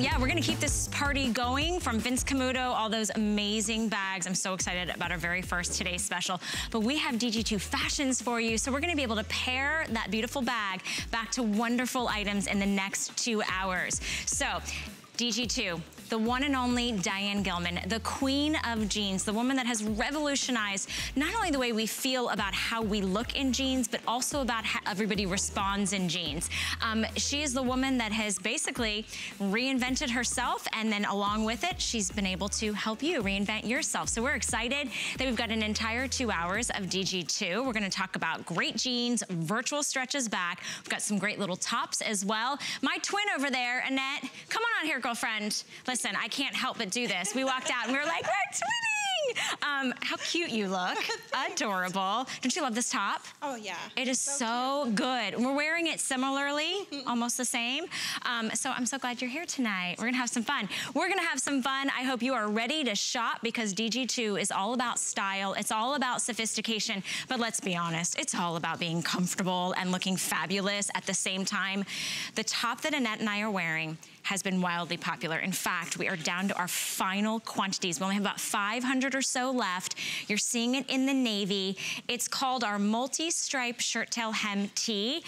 Yeah, we're gonna keep this party going from Vince Camuto, all those amazing bags. I'm so excited about our very first today's special. But we have DG2 fashions for you, so we're gonna be able to pair that beautiful bag back to wonderful items in the next 2 hours. So, DG2, the one and only Diane Gilman, the queen of jeans, the woman that has revolutionized not only the way we feel about how we look in jeans, but also about how everybody responds in jeans. She is the woman that has basically reinvented herself, and then along with it, she's been able to help you reinvent yourself. So we're excited that we've got an entire 2 hours of DG2. We're gonna talk about great jeans, virtual stretches back. We've got some great little tops as well. My twin over there, Annette, come on out here, girlfriend. Listen, I can't help but do this. We walked out and we were like, we're twinning! How cute you look. Adorable. Don't you love this top? Oh, yeah. It is so good. We're wearing it similarly, almost the same. So I'm so glad you're here tonight. We're going to have some fun. We're going to have some fun. I hope you are ready to shop, because DG2 is all about style. It's all about sophistication. But let's be honest, it's all about being comfortable and looking fabulous at the same time. The top that Annette and I are wearing has been wildly popular. In fact, we are down to our final quantities. We only have about 500 or so left. You're seeing it in the navy. It's called our multi-stripe shirt tail hem tee.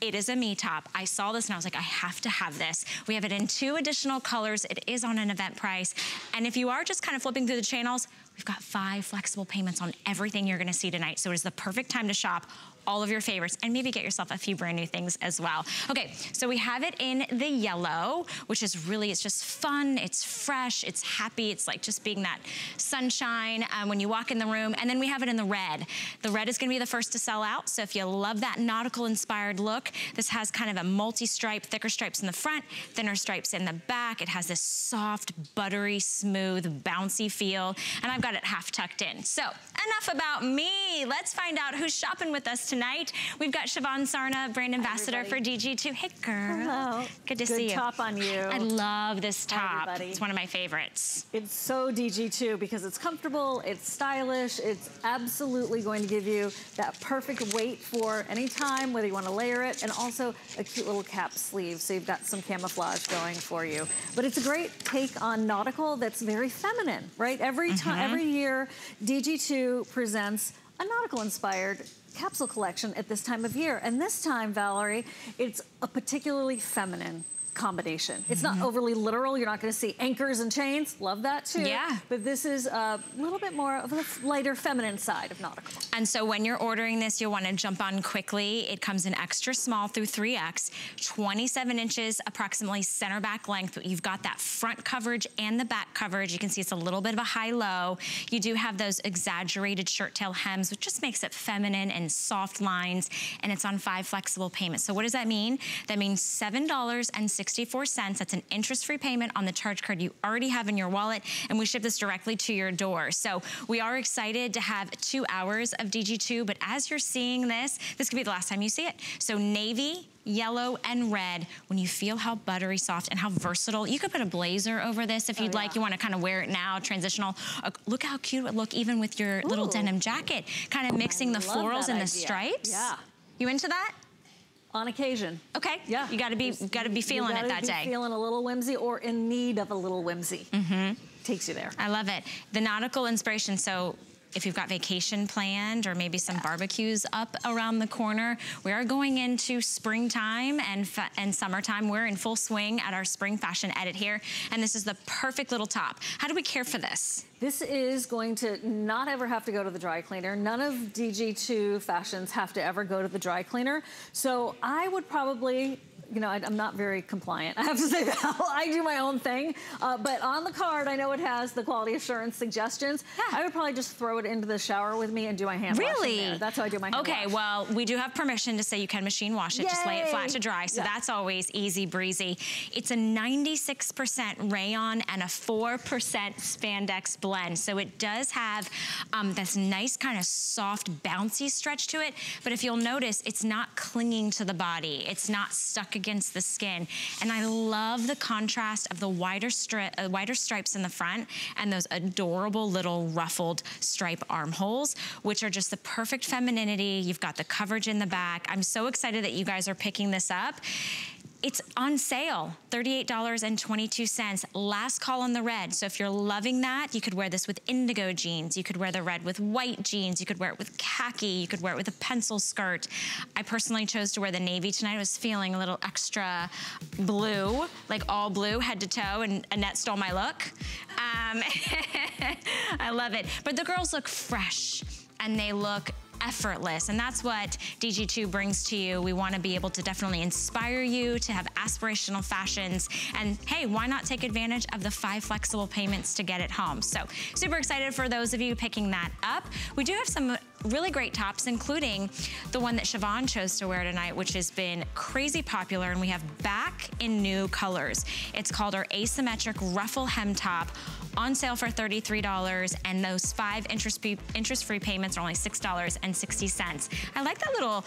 It is a me top. I saw this and I was like, I have to have this. We have it in 2 additional colors. It is on an event price. And if you are just kind of flipping through the channels, we've got 5 flexible payments on everything you're gonna see tonight. So it is the perfect time to shop all of your favorites and maybe get yourself a few brand new things as well. Okay, so we have it in the yellow, which is really, it's just fun, it's fresh, it's happy, it's like just being that sunshine when you walk in the room. And then we have it in the red. The red is gonna be the first to sell out, so if you love that nautical inspired look, this has kind of a multi-stripe, thicker stripes in the front, thinner stripes in the back. It has this soft, buttery, smooth, bouncy feel, and I've got it half tucked in. So enough about me, let's find out who's shopping with us tonight. We've got Shivan Sarna, brand ambassador for DG2. Hey girl. Hello. Good to see you. Good top on you. I love this top. Hi, it's one of my favorites. It's so DG2 because it's comfortable, it's stylish, it's absolutely going to give you that perfect weight for any time, whether you want to layer it, and also a cute little cap sleeve, so you've got some camouflage going for you. But it's a great take on nautical that's very feminine, right? Every year, DG2 presents a nautical-inspired capsule collection at this time of year. And this time, Valerie, it's a particularly feminine combination. It's not overly literal. You're not going to see anchors and chains. Love that too. Yeah. But this is a little bit more of the lighter feminine side of nautical. And so when you're ordering this, you'll want to jump on quickly. It comes in extra small through 3X, 27 inches, approximately center back length. You've got that front coverage and the back coverage. You can see it's a little bit of a high-low. You do have those exaggerated shirt tail hems, which just makes it feminine and soft lines, and it's on 5 flexible payments. So what does that mean? That means $7.64. That's an interest-free payment on the charge card you already have in your wallet, and we ship this directly to your door. So we are excited to have 2 hours of DG2, but as you're seeing this, this could be the last time you see it. So navy, yellow, and red. When you feel how buttery soft and how versatile, you could put a blazer over this if you'd like. You want to kind of wear it now, transitional. Look how cute it would look even with your little denim jacket, kind of mixing the florals and the stripes. Yeah. You into that? On occasion. Okay. Yeah. You gotta be feeling it that day. Feeling a little whimsy, or in need of a little whimsy. Takes you there. I love it. The nautical inspiration. So if you've got vacation planned, or maybe some barbecues up around the corner, we are going into springtime and summertime. We're in full swing at our spring fashion edit here, and this is the perfect little top. How do we care for this? This is going to not ever have to go to the dry cleaner. None of DG2 fashions have to ever go to the dry cleaner. So I would probably, you know, I'm not very compliant, I have to say that. I do my own thing. But on the card, I know it has the quality assurance suggestions. Yeah. I would probably just throw it into the shower with me and do my hand wash in there. That's how I do my hand wash. Okay, well, we do have permission to say you can machine wash it. Yay. Just lay it flat to dry. So that's always easy breezy. It's a 96% rayon and a 4% spandex blend. So it does have this nice kind of soft, bouncy stretch to it. But if you'll notice, it's not clinging to the body. It's not stuck against the skin. And I love the contrast of the wider stripes in the front and those adorable little ruffled stripe armholes, which are just the perfect femininity. You've got the coverage in the back. I'm so excited that you guys are picking this up. It's on sale, $38.22. Last call on the red. So if you're loving that, you could wear this with indigo jeans. You could wear the red with white jeans. You could wear it with khaki. You could wear it with a pencil skirt. I personally chose to wear the navy tonight. I was feeling a little extra blue, like all blue, head to toe, and Annette stole my look. I love it. But the girls look fresh, and they look effortless, and that's what DG2 brings to you. We want to be able to definitely inspire you to have aspirational fashions, and hey, why not take advantage of the 5 flexible payments to get it home? So super excited for those of you picking that up. We do have some really great tops, including the one that Shivan chose to wear tonight, which has been crazy popular, and we have back in new colors. It's called our asymmetric ruffle hem top, on sale for $33, and those 5 interest-free payments are only $6.60. I like that little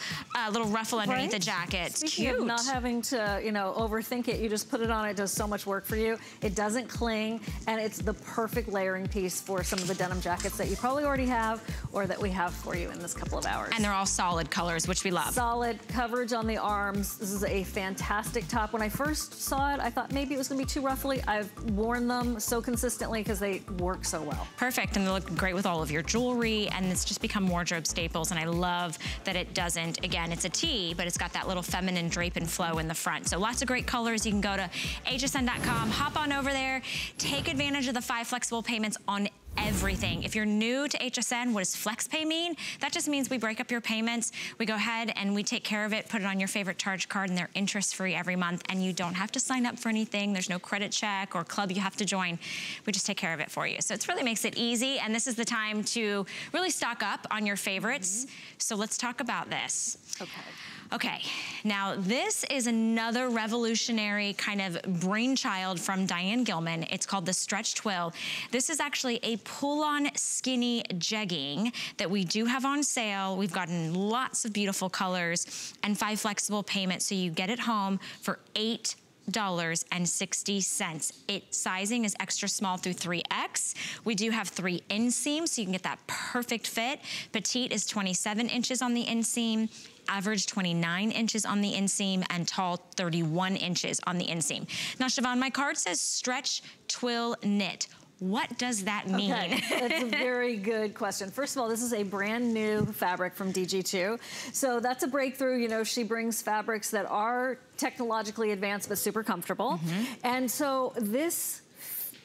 ruffle underneath the jacket. It's cute. Of not having to, you know, overthink it. You just put it on. It does so much work for you. It doesn't cling, and it's the perfect layering piece for some of the denim jackets that you probably already have, or that we have for you in this couple of hours. And they're all solid colors, which we love. Solid coverage on the arms. This is a fantastic top. When I first saw it, I thought maybe it was going to be too ruffly. I've worn them so consistently because they work so well. Perfect, and they look great with all of your jewelry, and it's just become wardrobe staples, and I love that it doesn't, again, it's a tee, but it's got that little feminine drape and flow in the front. So lots of great colors. You can go to hsn.com, hop on over there, take advantage of the 5 flexible payments on everything. If you're new to HSN, what does flex pay mean? That just means we break up your payments, we go ahead and we take care of it, put it on your favorite charge card, and they're interest-free every month, and you don't have to sign up for anything. There's no credit check or club you have to join. We just take care of it for you. So it really makes it easy, and this is the time to really stock up on your favorites. So let's talk about this. Okay, now this is another revolutionary kind of brainchild from Diane Gilman. It's called the stretch twill. This is actually a pull-on skinny jegging that we do have on sale. We've gotten lots of beautiful colors and 5 flexible payments, so you get it home for $8.60. Its sizing is extra small through 3X. We do have 3 inseams, so you can get that perfect fit. Petite is 27 inches on the inseam, average 29 inches on the inseam, and tall 31 inches on the inseam. Now, Shivan, my card says stretch, twill, knit. What does that mean? Okay. That's a very good question. First of all, this is a brand new fabric from DG2. So that's a breakthrough. You know, she brings fabrics that are technologically advanced but super comfortable. And so this...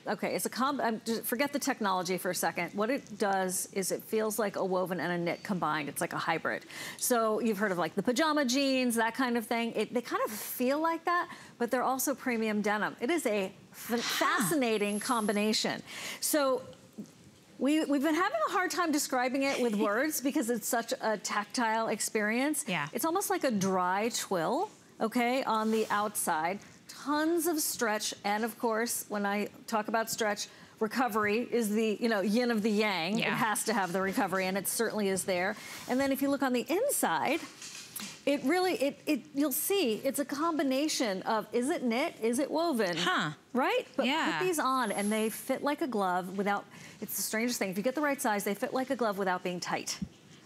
Okay, it's a forget the technology for a second. What it does is it feels like a woven and a knit combined. It's like a hybrid. So you've heard of like the pajama jeans, that kind of thing. They kind of feel like that, but they're also premium denim. It is a fascinating combination. So we've been having a hard time describing it with words because it's such a tactile experience. Yeah. It's almost like a dry twill, okay, on the outside. Tons of stretch, and of course, when I talk about stretch, recovery is the, you know, yin of the yang. Yeah. It has to have the recovery, and it certainly is there. And then if you look on the inside, it really, you'll see, it's a combination of, is it knit, is it woven? Right? But put these on, and they fit like a glove without, it's the strangest thing. If you get the right size, they fit like a glove without being tight.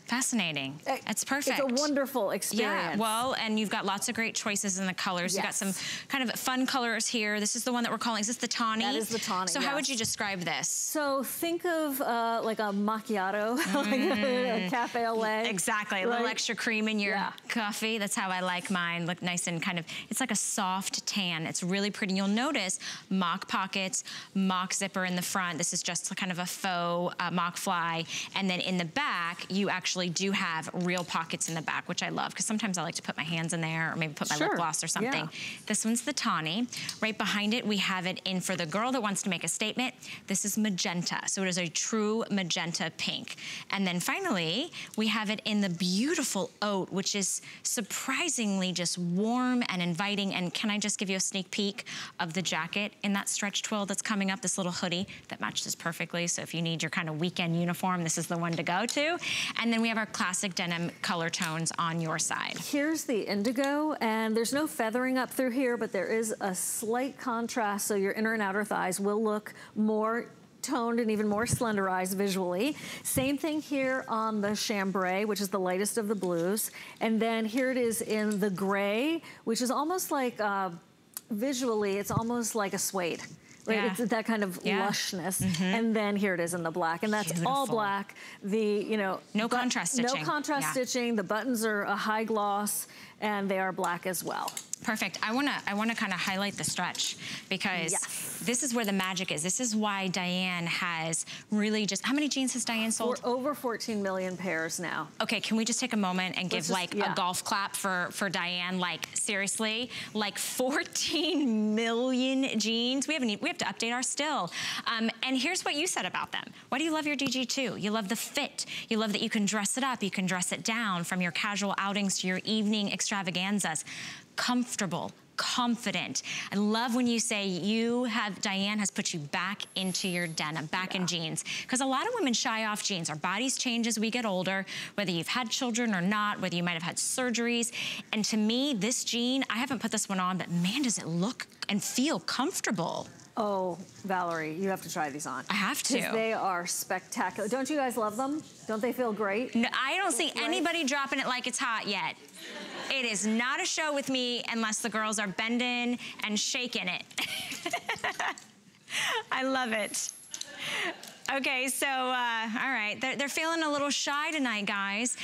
Fascinating. That's perfect. It's a wonderful experience. Yeah, well, and you've got lots of great choices in the colors. Yes. You've got some kind of fun colors here. This is the one that we're calling, is this the tawny? That is the tawny, So how would you describe this? So think of like a macchiato, like a cafe au lait. Exactly, a little extra cream in your coffee. That's how I like mine. Look nice and kind of, it's like a soft tan. It's really pretty. You'll notice mock pockets, mock zipper in the front. This is just kind of a faux mock fly. And then in the back, you actually do have real pockets in the back, which I love, because sometimes I like to put my hands in there or maybe put my lip gloss or something. This one's the tawny. Right behind it, we have it in for the girl that wants to make a statement. This is magenta, so it is a true magenta pink. And then finally, we have it in the beautiful oat, which is surprisingly just warm and inviting. And can I just give you a sneak peek of the jacket in that stretch twill that's coming up, this little hoodie that matches perfectly. So if you need your kind of weekend uniform, this is the one to go to. And then we have our classic denim color tones on your side. Here's the indigo, and there's no feathering up through here, but there is a slight contrast, so your inner and outer thighs will look more toned and even more slenderized visually. Same thing here on the chambray, which is the lightest of the blues. And then here it is in the gray, which is almost like, visually, it's almost like a suede. Right? Yeah. It's that kind of lushness. Mm-hmm. And then here it is in the black. And that's all black. The, you know... No contrast stitching. No contrast stitching. The buttons are a high gloss and they are black as well. Perfect. I wanna kind of highlight the stretch because this is where the magic is. This is why Diane has really just, how many jeans has Diane sold? We're over 14 million pairs now. Okay, can we just take a moment and give like a golf clap for Diane? Like seriously, like 14 million jeans. We have to update our still. And here's what you said about them. Why do you love your DG2? You love the fit. You love that you can dress it up. You can dress it down from your casual outings to your evening extravaganzas. Comfortable, confident. I love when you say you have, Diane has put you back into your denim, back in jeans. Because a lot of women shy off jeans. Our bodies change as we get older, whether you've had children or not, whether you might have had surgeries. And to me, this jean, I haven't put this one on, but man, does it look and feel comfortable. Oh, Valerie, you have to try these on. I have to. Because they are spectacular. Don't you guys love them? Don't they feel great? No, I don't see anybody dropping it like it's hot yet. It is not a show with me unless the girls are bending and shaking it. I love it. Okay, so, all right. They're feeling a little shy tonight, guys.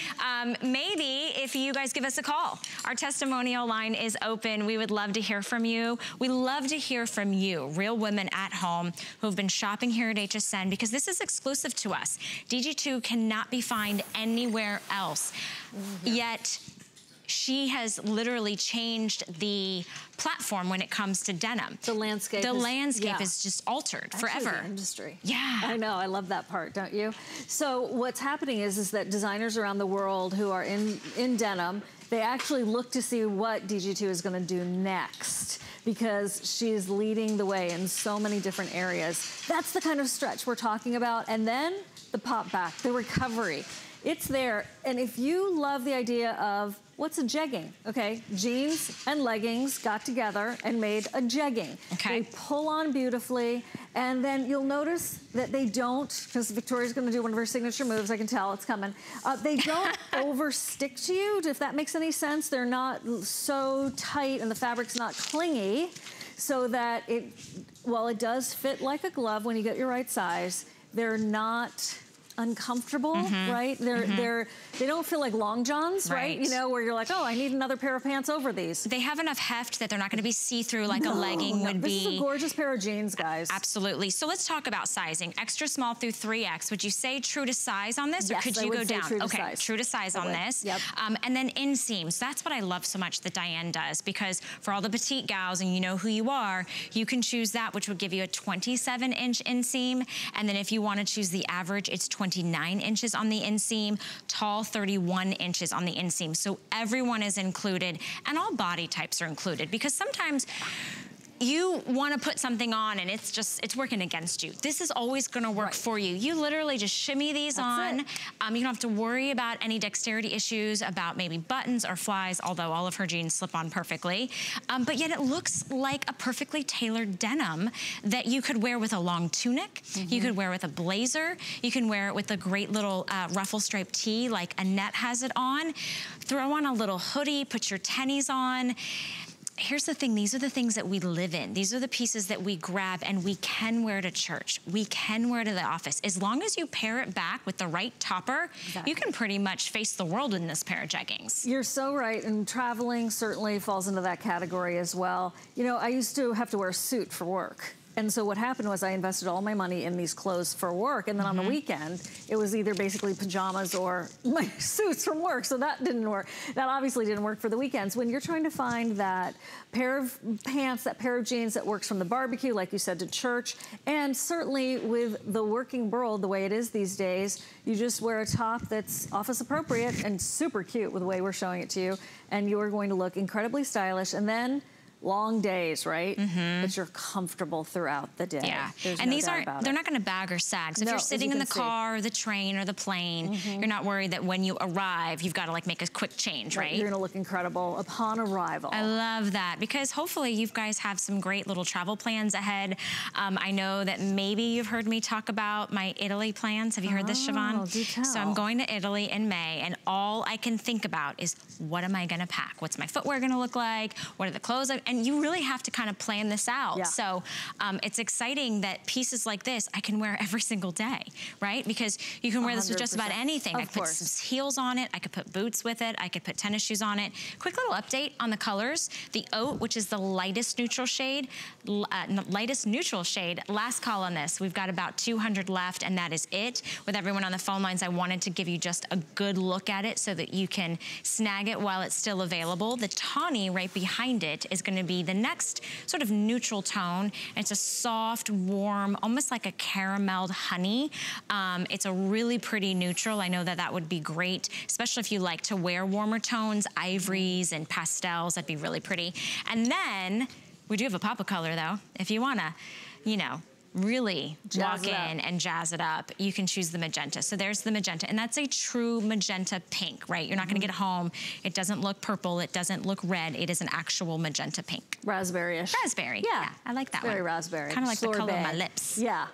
Maybe if you guys give us a call. Our testimonial line is open. We would love to hear from you. We love to hear from you, real women at home who have been shopping here at HSN, because this is exclusive to us. DG2 cannot be found anywhere else. Yet... she has literally changed the platform when it comes to denim. The landscape. The landscape is just altered forever. The industry. Yeah. I know. I love that part, don't you? So what's happening is that designers around the world who are in denim, they actually look to see what DG2 is going to do next, because she is leading the way in so many different areas. That's the kind of stretch we're talking about. And then the pop back, the recovery. It's there. And if you love the idea of what's a jegging, okay? Jeans and leggings got together and made a jegging. Okay. They pull on beautifully, and then you'll notice that they don't, because Victoria's gonna do one of her signature moves, I can tell, it's coming. They don't overstick to you, if that makes any sense. They're not so tight and the fabric's not clingy, so that it, while it does fit like a glove when you get your right size, they're not uncomfortable, right? They don't feel like long johns, right? You know, where you're like, oh, I need another pair of pants over these. They have enough heft that they're not gonna be see-through like a legging would be. This is a gorgeous pair of jeans, guys. Absolutely. So let's talk about sizing. Extra small through 3X. Would you say true to size on this, or could you go down? Okay, true to size on this. Yep. And then inseams. That's what I love so much that Diane does, because for all the petite gals, and you know who you are, you can choose that, which would give you a 27-inch inseam. And then if you wanna choose the average, it's 29 inches on the inseam, tall 31 inches on the inseam. So everyone is included, and all body types are included, because sometimes you want to put something on and it's just, it's working against you. This is always going to work for you. You literally just shimmy these on. You don't have to worry about any dexterity issues, about maybe buttons or flies, although all of her jeans slip on perfectly. But yet it looks like a perfectly tailored denim that you could wear with a long tunic. You could wear with a blazer. You can wear it with a great little ruffle striped tee like Annette has it on. Throw on a little hoodie, put your tennies on. Here's the thing, these are the things that we live in. These are the pieces that we grab and we can wear to church. We can wear to the office. As long as you pair it back with the right topper, you can pretty much face the world in this pair of jeggings. You're so right, and traveling certainly falls into that category as well. You know, I used to have to wear a suit for work. And so what happened was I invested all my money in these clothes for work, and then on the weekend, it was either basically pajamas or my suits from work, so that didn't work. That obviously didn't work for the weekends. When you're trying to find that pair of pants, that pair of jeans that works from the barbecue, like you said, to church, and certainly with the working world the way it is these days, you just wear a top that's office appropriate and super cute with the way we're showing it to you, and you are going to look incredibly stylish, and then long days, right? Mm-hmm. But you're comfortable throughhout the day. Yeah, they're not going to bag or sag. So if you're sitting in the car or the train or the plane, mm-hmm. you're not worried that when you arrive, you've got to like make a quick change, right? You're going to look incredible upon arrival. I love that, because hopefully you guys have some great little travel plans ahead. I know that maybe you've heard me talk about my Italy plans. Have you heard this, Shivan? Do tell. So I'm going to Italy in May, and all I can think about is what am I going to pack? What's my footwear going to look like? What are the clothes? And you really have to kind of plan this out. Yeah. So it's exciting that pieces like this I can wear every single day, right? Because you can wear this with just about anything. I could put some heels on it. I could put boots with it. I could put tennis shoes on it. Quick little update on the colors. The oat, which is the lightest neutral shade, last call on this. We've got about 200 left, and that is it. With everyone on the phone lines, I wanted to give you just a good look at it so that you can snag it while it's still available. The tawny right behind it is going to be the next sort of neutral tone. It's a soft, warm, almost like a carameled honey. It's a really pretty neutral. I know that that would be great, especially if you like to wear warmer tones, ivories and pastels. That'd be really pretty. And then we do have a pop of color though. If you want to, you know, really walk in and jazz it up, you can choose the magenta. So there's the magenta, and that's a true magenta pink, right? You're not going to get home. It doesn't look purple. It doesn't look red. It is an actual magenta pink. Raspberry-ish. Raspberry. Yeah. I like that one. Very raspberry. Kind of like the color of my lips. Yeah.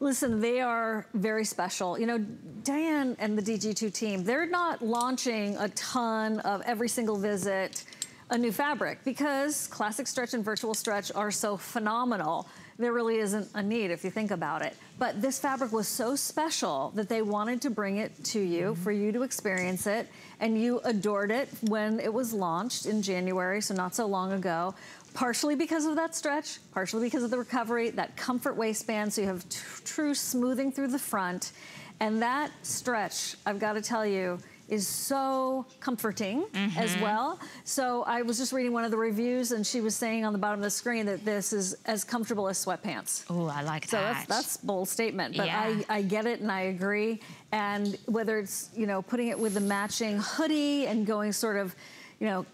Listen, they are very special. You know, Diane and the DG2 team, they're not launching a ton of every single visit a new fabric, because classic stretch and virtual stretch are so phenomenal. There really isn't a need if you think about it. But this fabric was so special that they wanted to bring it to you for you to experience it. And you adored it when it was launched in January, so not so long ago. Partially because of that stretch, partially because of the recovery, that comfort waistband, so you have true smoothing through the front. And that stretch, I've got to tell you, is so comforting as well. So I was just reading one of the reviews, and she was saying on the bottom of the screen that this is as comfortable as sweatpants. Oh, I like that. So that's a bold statement, but yeah. I get it and I agree. And whether it's, you know, putting it with the matching hoodie and going sort of, you know,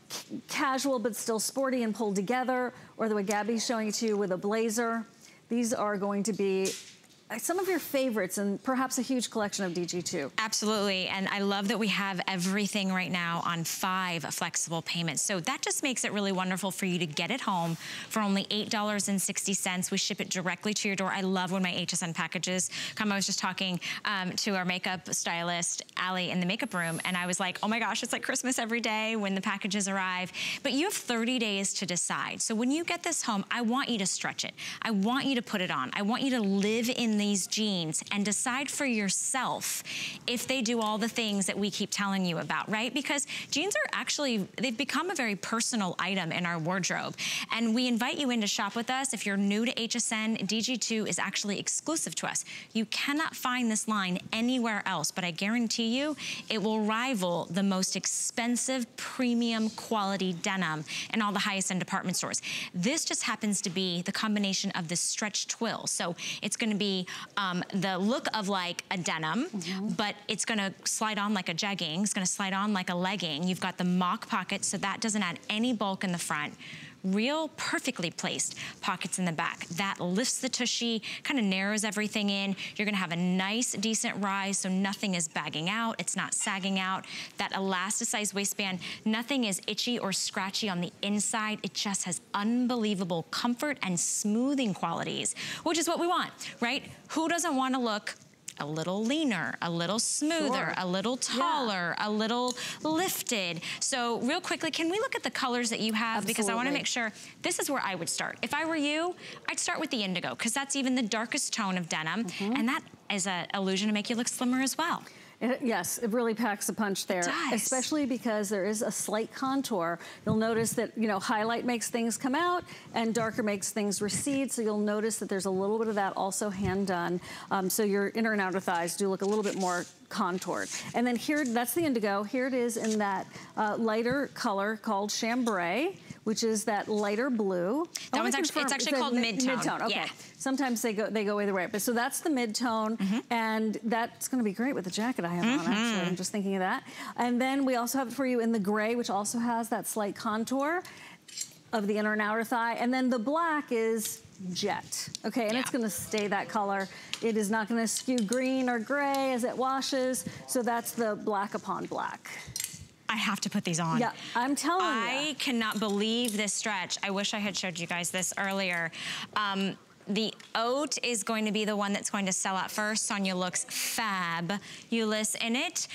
casual but still sporty and pulled together, or the way Gabby's showing it to you with a blazer, these are going to be some of your favorites and perhaps a huge collection of DG2. Absolutely, and I love that we have everything right now on 5 flexible payments. So that just makes it really wonderful for you to get it home for only $8.60. We ship it directly to your door. I love when my HSN packages come. I was just talking to our makeup stylist, Allie, in the makeup room, and I was like, oh my gosh, it's like Christmas every day when the packages arrive. But you have 30 days to decide. So when you get this home, I want you to stretch it. I want you to put it on. I want you to live in these jeans and decide for yourself if they do all the things that we keep telling you about, right? Because jeans are actually, they've become a very personal item in our wardrobe. And we invite you in to shop with us. If you're new to HSN, DG2 is actually exclusive to us. You cannot find this line anywhere else, but I guarantee you it will rival the most expensive premium quality denim in all the highest end department stores. This just happens to be the combination of the stretch twill. So it's going to be the look of like a denim, but it's gonna slide on like a jegging, it's gonna slide on like a legging. You've got the mock pocket, so that doesn't add any bulk in the front. Real perfectly placed pockets in the back. That lifts the tushy, kind of narrows everything in. You're gonna have a nice, decent rise, so nothing is bagging out, it's not sagging out. That elasticized waistband, nothing is itchy or scratchy on the inside. It just has unbelievable comfort and smoothing qualities, which is what we want, right? Who doesn't wanna look a little leaner, a little smoother, a little taller, a little lifted. So real quickly, can we look at the colors that you have? Because I want to make sure, this is where I would start. If I were you, I'd start with the indigo, because that's even the darkest tone of denim. And that is an illusion to make you look slimmer as well. Yes, it really packs a punch there, especially because there is a slight contour. You'll notice that, you know, highlight makes things come out and darker makes things recede. So you'll notice that there's a little bit of that also hand done. So your inner and outer thighs do look a little bit more contoured. And then here, that's the indigo. Here it is in that lighter color called chambray, which is that lighter blue. That one's actually, it's actually called mid-tone. Mid-tone, okay. Yeah. Sometimes they go either way, but so that's the mid-tone, and that's gonna be great with the jacket I have on, actually, I'm just thinking of that. And then we also have it for you in the gray, which also has that slight contour. of the inner and outer thigh. And then the black is jet. Okay, and it's gonna stay that color. It is not gonna skew green or gray as it washes. So that's the black upon black. I have to put these on. Yeah, I'm telling you. I cannot believe this stretch. I wish I had showed you guys this earlier. The oat is going to be the one that's going to sell out first. Sonia looks fabulous in it.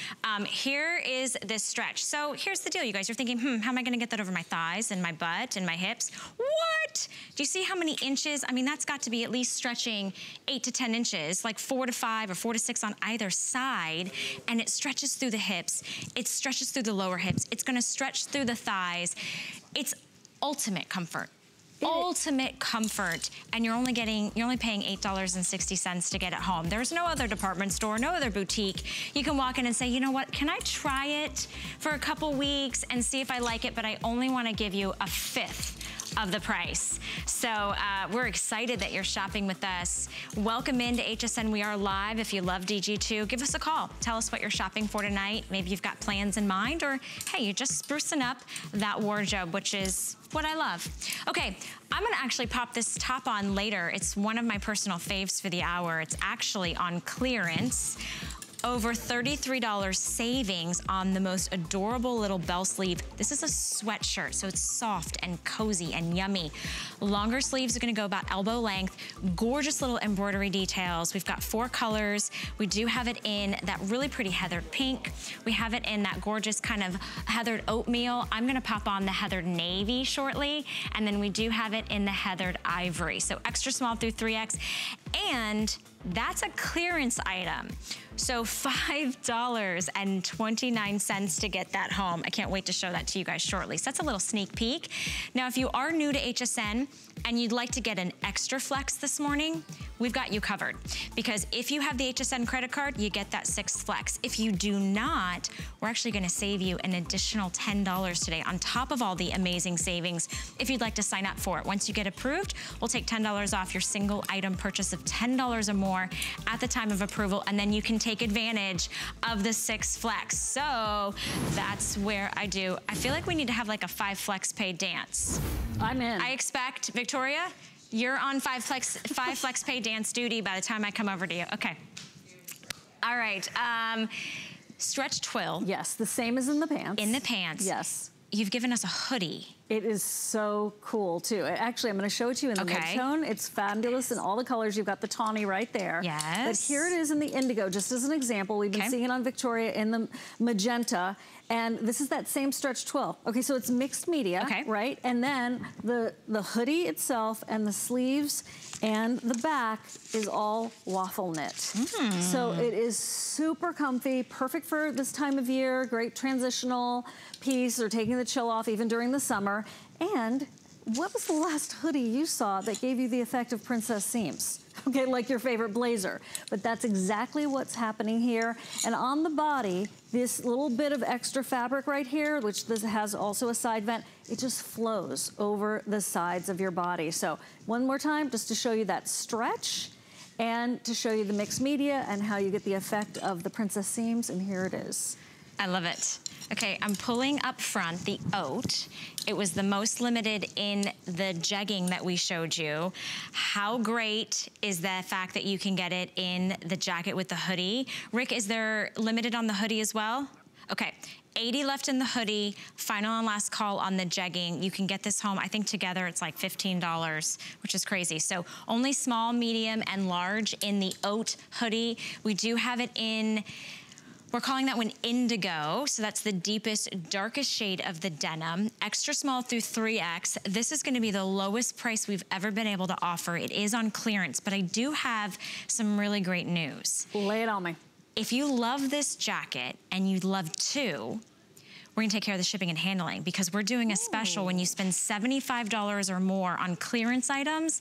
Here is this stretch. So here's the deal, you guys. You're thinking, how am I gonna get that over my thighs and my butt and my hips? What? Do you see how many inches? I mean, that's got to be at least stretching 8 to 10 inches, like 4 to 5 or 4 to 6 on either side. And it stretches through the hips. It stretches through the lower hips. It's gonna stretch through the thighs. It's ultimate comfort. Ultimate comfort, and you're only paying $8.60 to get it home. There's no other department store, no other boutique. You can walk in and say, you know what, can I try it for a couple weeks and see if I like it, but I only want to give you a fifth of the price. So we're excited that you're shopping with us. Welcome into HSN. We are live. If you love DG2, give us a call. Tell us what you're shopping for tonight. Maybe you've got plans in mind, or hey, you're just sprucing up that wardrobe, which is what I love. Okay, I'm gonna actually pop this top on later. It's one of my personal faves for the hour. It's actually on clearance. Over $33 savings on the most adorable little bell sleeve. This is a sweatshirt, so it's soft and cozy and yummy. Longer sleeves are gonna go about elbow length. Gorgeous little embroidery details. We've got 4 colors. We do have it in that really pretty heathered pink. We have it in that gorgeous kind of heathered oatmeal. I'm gonna pop on the heathered navy shortly, and then we do have it in the heathered ivory. So extra small through 3X, and that's a clearance item. So $5.29 to get that home. I can't wait to show that to you guys shortly. So that's a little sneak peek. Now, if you are new to HSN and you'd like to get an extra flex this morning, we've got you covered. Because if you have the HSN credit card, you get that 6th flex. If you do not, we're actually gonna save you an additional $10 today on top of all the amazing savings if you'd like to sign up for it. Once you get approved, we'll take $10 off your single item purchase of $10 or more at the time of approval, and then you can take advantage of the 6th flex. So that's where I feel like we need to have like a 5 flex pay dance. I'm in. I expect, Victoria, you're on 5 flex pay dance duty by the time I come over to you. Okay. All right. Stretch twill. Yes, the same as in the pants. In the pants. Yes. You've given us a hoodie. It is so cool too. Actually, I'm gonna show it to you in the mid-tone. It's fabulous in all the colors. You've got the tawny right there. Yes. But here it is in the indigo, just as an example. We've been seeing it on Victoria in the magenta. And this is that same stretch twill. Okay, so it's mixed media, right? And then the hoodie itself and the sleeves and the back is all waffle knit. So it is super comfy, perfect for this time of year, great transitional piece or taking the chill off even during the summer. And what was the last hoodie you saw that gave you the effect of princess seams? Okay, like your favorite blazer. But that's exactly what's happening here. And on the body, this little bit of extra fabric right here, which this has also a side vent, it just flows over the sides of your body. So one more time, just to show you that stretch and to show you the mixed media and how you get the effect of the princess seams. And here it is. I love it. Okay, I'm pulling up front the oat. It was the most limited in the jegging that we showed you. How great is the fact that you can get it in the jacket with the hoodie? Rick, is there limited on the hoodie as well? Okay, 80 left in the hoodie, final and last call on the jegging. You can get this home, I think together it's like $15, which is crazy. So only small, medium, and large in the oat hoodie. We do have it in, we're calling that one indigo, so that's the deepest, darkest shade of the denim. Extra small through 3X. This is gonna be the lowest price we've ever been able to offer. It is on clearance, but I do have some really great news. Lay it on me. If you love this jacket and you'd love two, we're gonna take care of the shipping and handling because we're doing a special when you spend $75 or more on clearance items.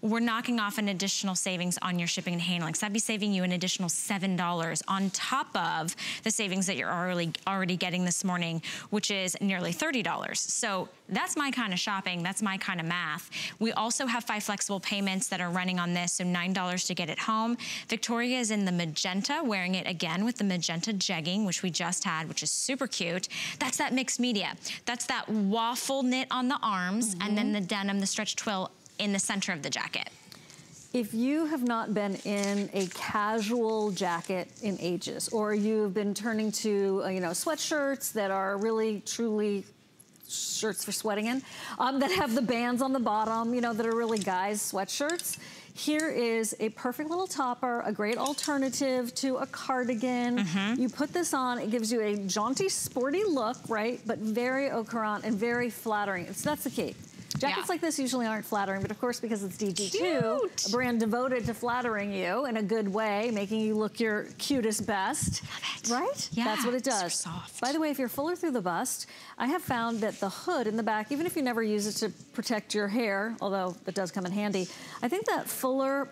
we're knocking off an additional savings on your shipping and handling. So that'd be saving you an additional $7 on top of the savings that you're already getting this morning, which is nearly $30. So that's my kind of shopping. That's my kind of math. We also have 5 flexible payments that are running on this, so $9 to get it home. Victoria is in the magenta, wearing it again with the magenta jegging, which we just had, which is super cute. That's that mixed media. That's that waffle knit on the arms, and then the denim, the stretch twill in the center of the jacket. If you have not been in a casual jacket in ages, or you've been turning to, you know, sweatshirts that are really, truly shirts for sweating in, that have the bands on the bottom, you know, that are really guys' sweatshirts, here is a perfect little topper, a great alternative to a cardigan. You put this on, it gives you a jaunty, sporty look, right? But very au courant and very flattering. That's the key. Jackets like this usually aren't flattering, but of course, because it's DG2, a brand devoted to flattering you in a good way, making you look your cutest best. Love it. Right? Yeah. That's what it does. Super soft. By the way, if you're fuller through the bust, I have found that the hood in the back, even if you never use it to protect your hair, although it does come in handy, I think that fuller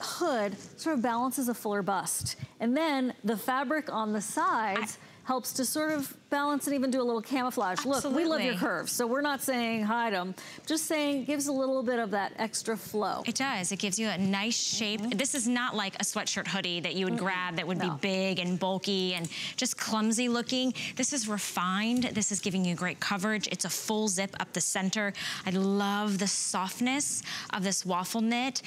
hood sort of balances a fuller bust. And then the fabric on the sides helps to sort of balance and even do a little camouflage. Absolutely. Look, we love your curves, so we're not saying hide them. Just saying gives a little bit of that extra flow. It does. It gives you a nice shape. This is not like a sweatshirt hoodie that you would grab that would be big and bulky and just clumsy looking. This is refined. This is giving you great coverage. It's a full zip up the center. I love the softness of this waffle knit.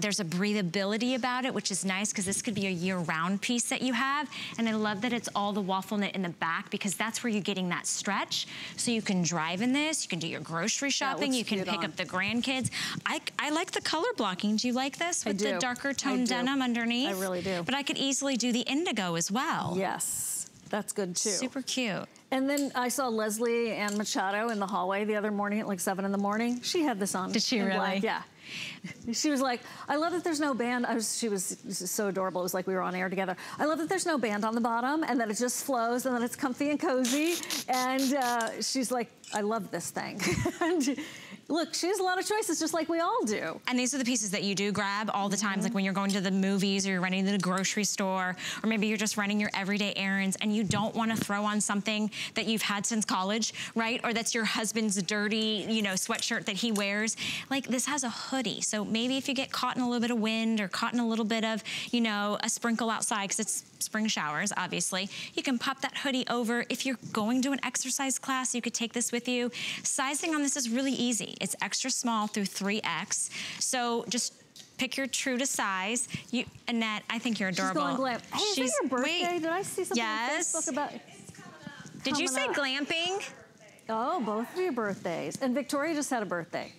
There's a breathability about it, which is nice because this could be a year-round piece that you have. And I love that it's all the waffle knit in the back, because that's where you're getting that stretch. So you can drive in this, you can do your grocery shopping, you can pick up the grandkids. I like the color blocking. Do you like this? With the darker tone denim underneath? I really do. But I could easily do the indigo as well. Yes, that's good too. Super cute. And then I saw Leslie Ann Machado in the hallway the other morning at like 7 in the morning. She had this on. Did she really? Black. Yeah. She was like, I love that there's no band. She was so adorable. It was like we were on air together. I love that there's no band on the bottom and that it just flows and that it's comfy and cozy. And she's like, I love this thing. And look, she has a lot of choices just like we all do. And these are the pieces that you do grab all the time, like when you're going to the movies or you're running to the grocery store, or maybe you're just running your everyday errands and you don't want to throw on something that you've had since college, right? Or that's your husband's dirty, you know, sweatshirt that he wears. Like this has a hoodie. So maybe if you get caught in a little bit of wind or caught in a little bit of, you know, a sprinkle outside, because it's spring showers, obviously, you can pop that hoodie over. If you're going to an exercise class, you could take this with you. Sizing on this is really easy. It's extra small through 3X. So just pick your true to size. You, Annette, I think you're adorable. She's going glam. Hey, is that your birthday? Wait, did I see something on Facebook about? Did you say glamping? Oh, both of your birthdays. And Victoria just had a birthday.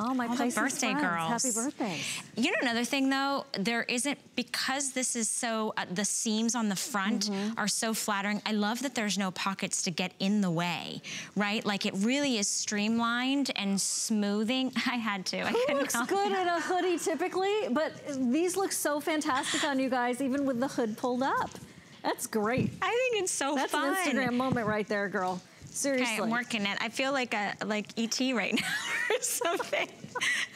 Oh, my Pisces birthday friends. Girls. Happy birthday. You know, another thing though, there isn't, because this is so, the seams on the front are so flattering. I love that there's no pockets to get in the way, right? Like it really is streamlined and smoothing. Who looks good in a hoodie typically, but these look so fantastic on you guys, even with the hood pulled up. That's great. I think it's so fun. That's an Instagram moment right there, girl. Seriously. Okay, I'm working it. I feel like a E.T. right now or something,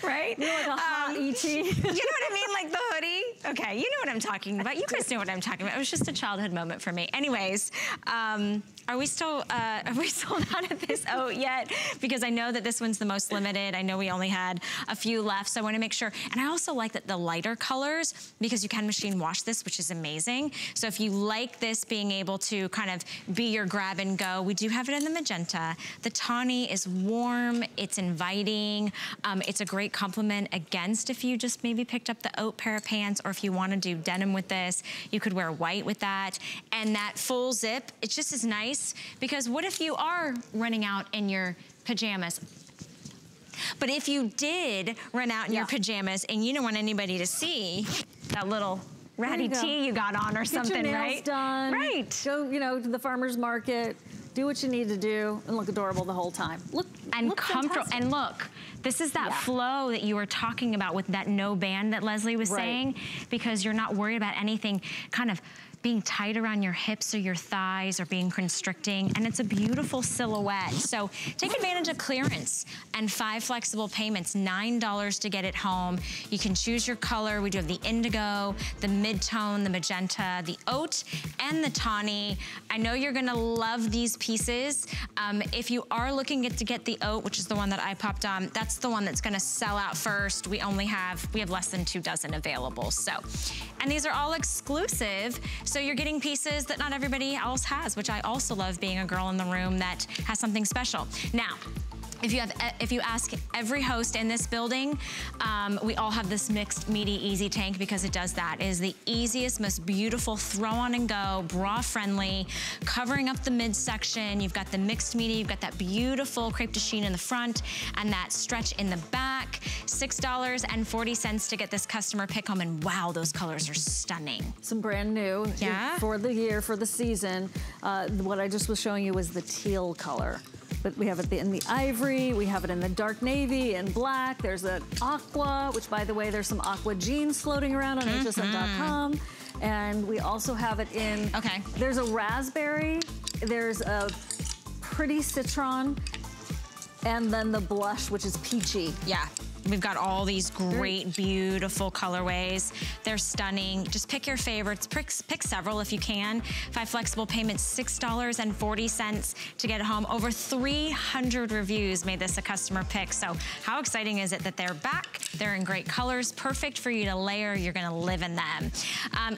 right? You're like a hot E.T. You know what I mean? Like the hoodie. Okay, you know what I'm talking about. You guys know what I'm talking about. It was just a childhood moment for me. Anyways, are we still not at this out yet? Because I know that this one's the most limited. I know we only had a few left, so I want to make sure. And I also like that the lighter colors, because you can machine wash this, which is amazing. So if you like this being able to kind of be your grab and go, we do have it in the magenta. The tawny is warm, it's inviting, it's a great compliment against if you just maybe picked up the oat pair of pants, or if you want to do denim with this, you could wear white with that. And that full zip, it just is nice. Because what if you are running out in your pajamas? But if you did run out in your pajamas and you don't want anybody to see that little ratty tee you got on or something, right? Get your nails done. Right. Go, you know, to the farmer's market. Do what you need to do and look adorable the whole time. Look comfortable. And look, this is that flow that you were talking about with that no band that Leslie was saying, because you're not worried about anything kind of being tight around your hips or your thighs or being constricting, and it's a beautiful silhouette. So take advantage of clearance and 5 flexible payments, $9 to get it home. You can choose your color. We do have the indigo, the mid-tone, the magenta, the oat, and the tawny. I know you're gonna love these pieces. If you are looking to get the oat, which is the one that I popped on, that's the one that's gonna sell out first. We have less than 2 dozen available, so. And these are all exclusive, so you're getting pieces that not everybody else has, which I also love being a girl in the room that has something special. Now, if you ask every host in this building, we all have this mixed meaty easy tank because it does that. It is the easiest, most beautiful throw on and go, bra friendly, covering up the midsection. You've got the mixed meaty, you've got that beautiful crepe de chine in the front and that stretch in the back. $6.40 to get this customer pick home, and wow, those colors are stunning. Some brand new, yeah, for the year, for the season. What I just was showing you was the teal color. But we have it in the ivory, we have it in the dark navy and black. There's an aqua, which by the way, there's some aqua jeans floating around on hsn.com. And we also have it in, okay, there's a raspberry, there's a pretty citron, and then the blush, which is peachy. Yeah. We've got all these great, beautiful colorways. They're stunning. Just pick your favorites. Pick several if you can. 5 flexible payments, $6.40 to get home. Over 300 reviews made this a customer pick. So how exciting is it that they're back? They're in great colors, perfect for you to layer. You're gonna live in them.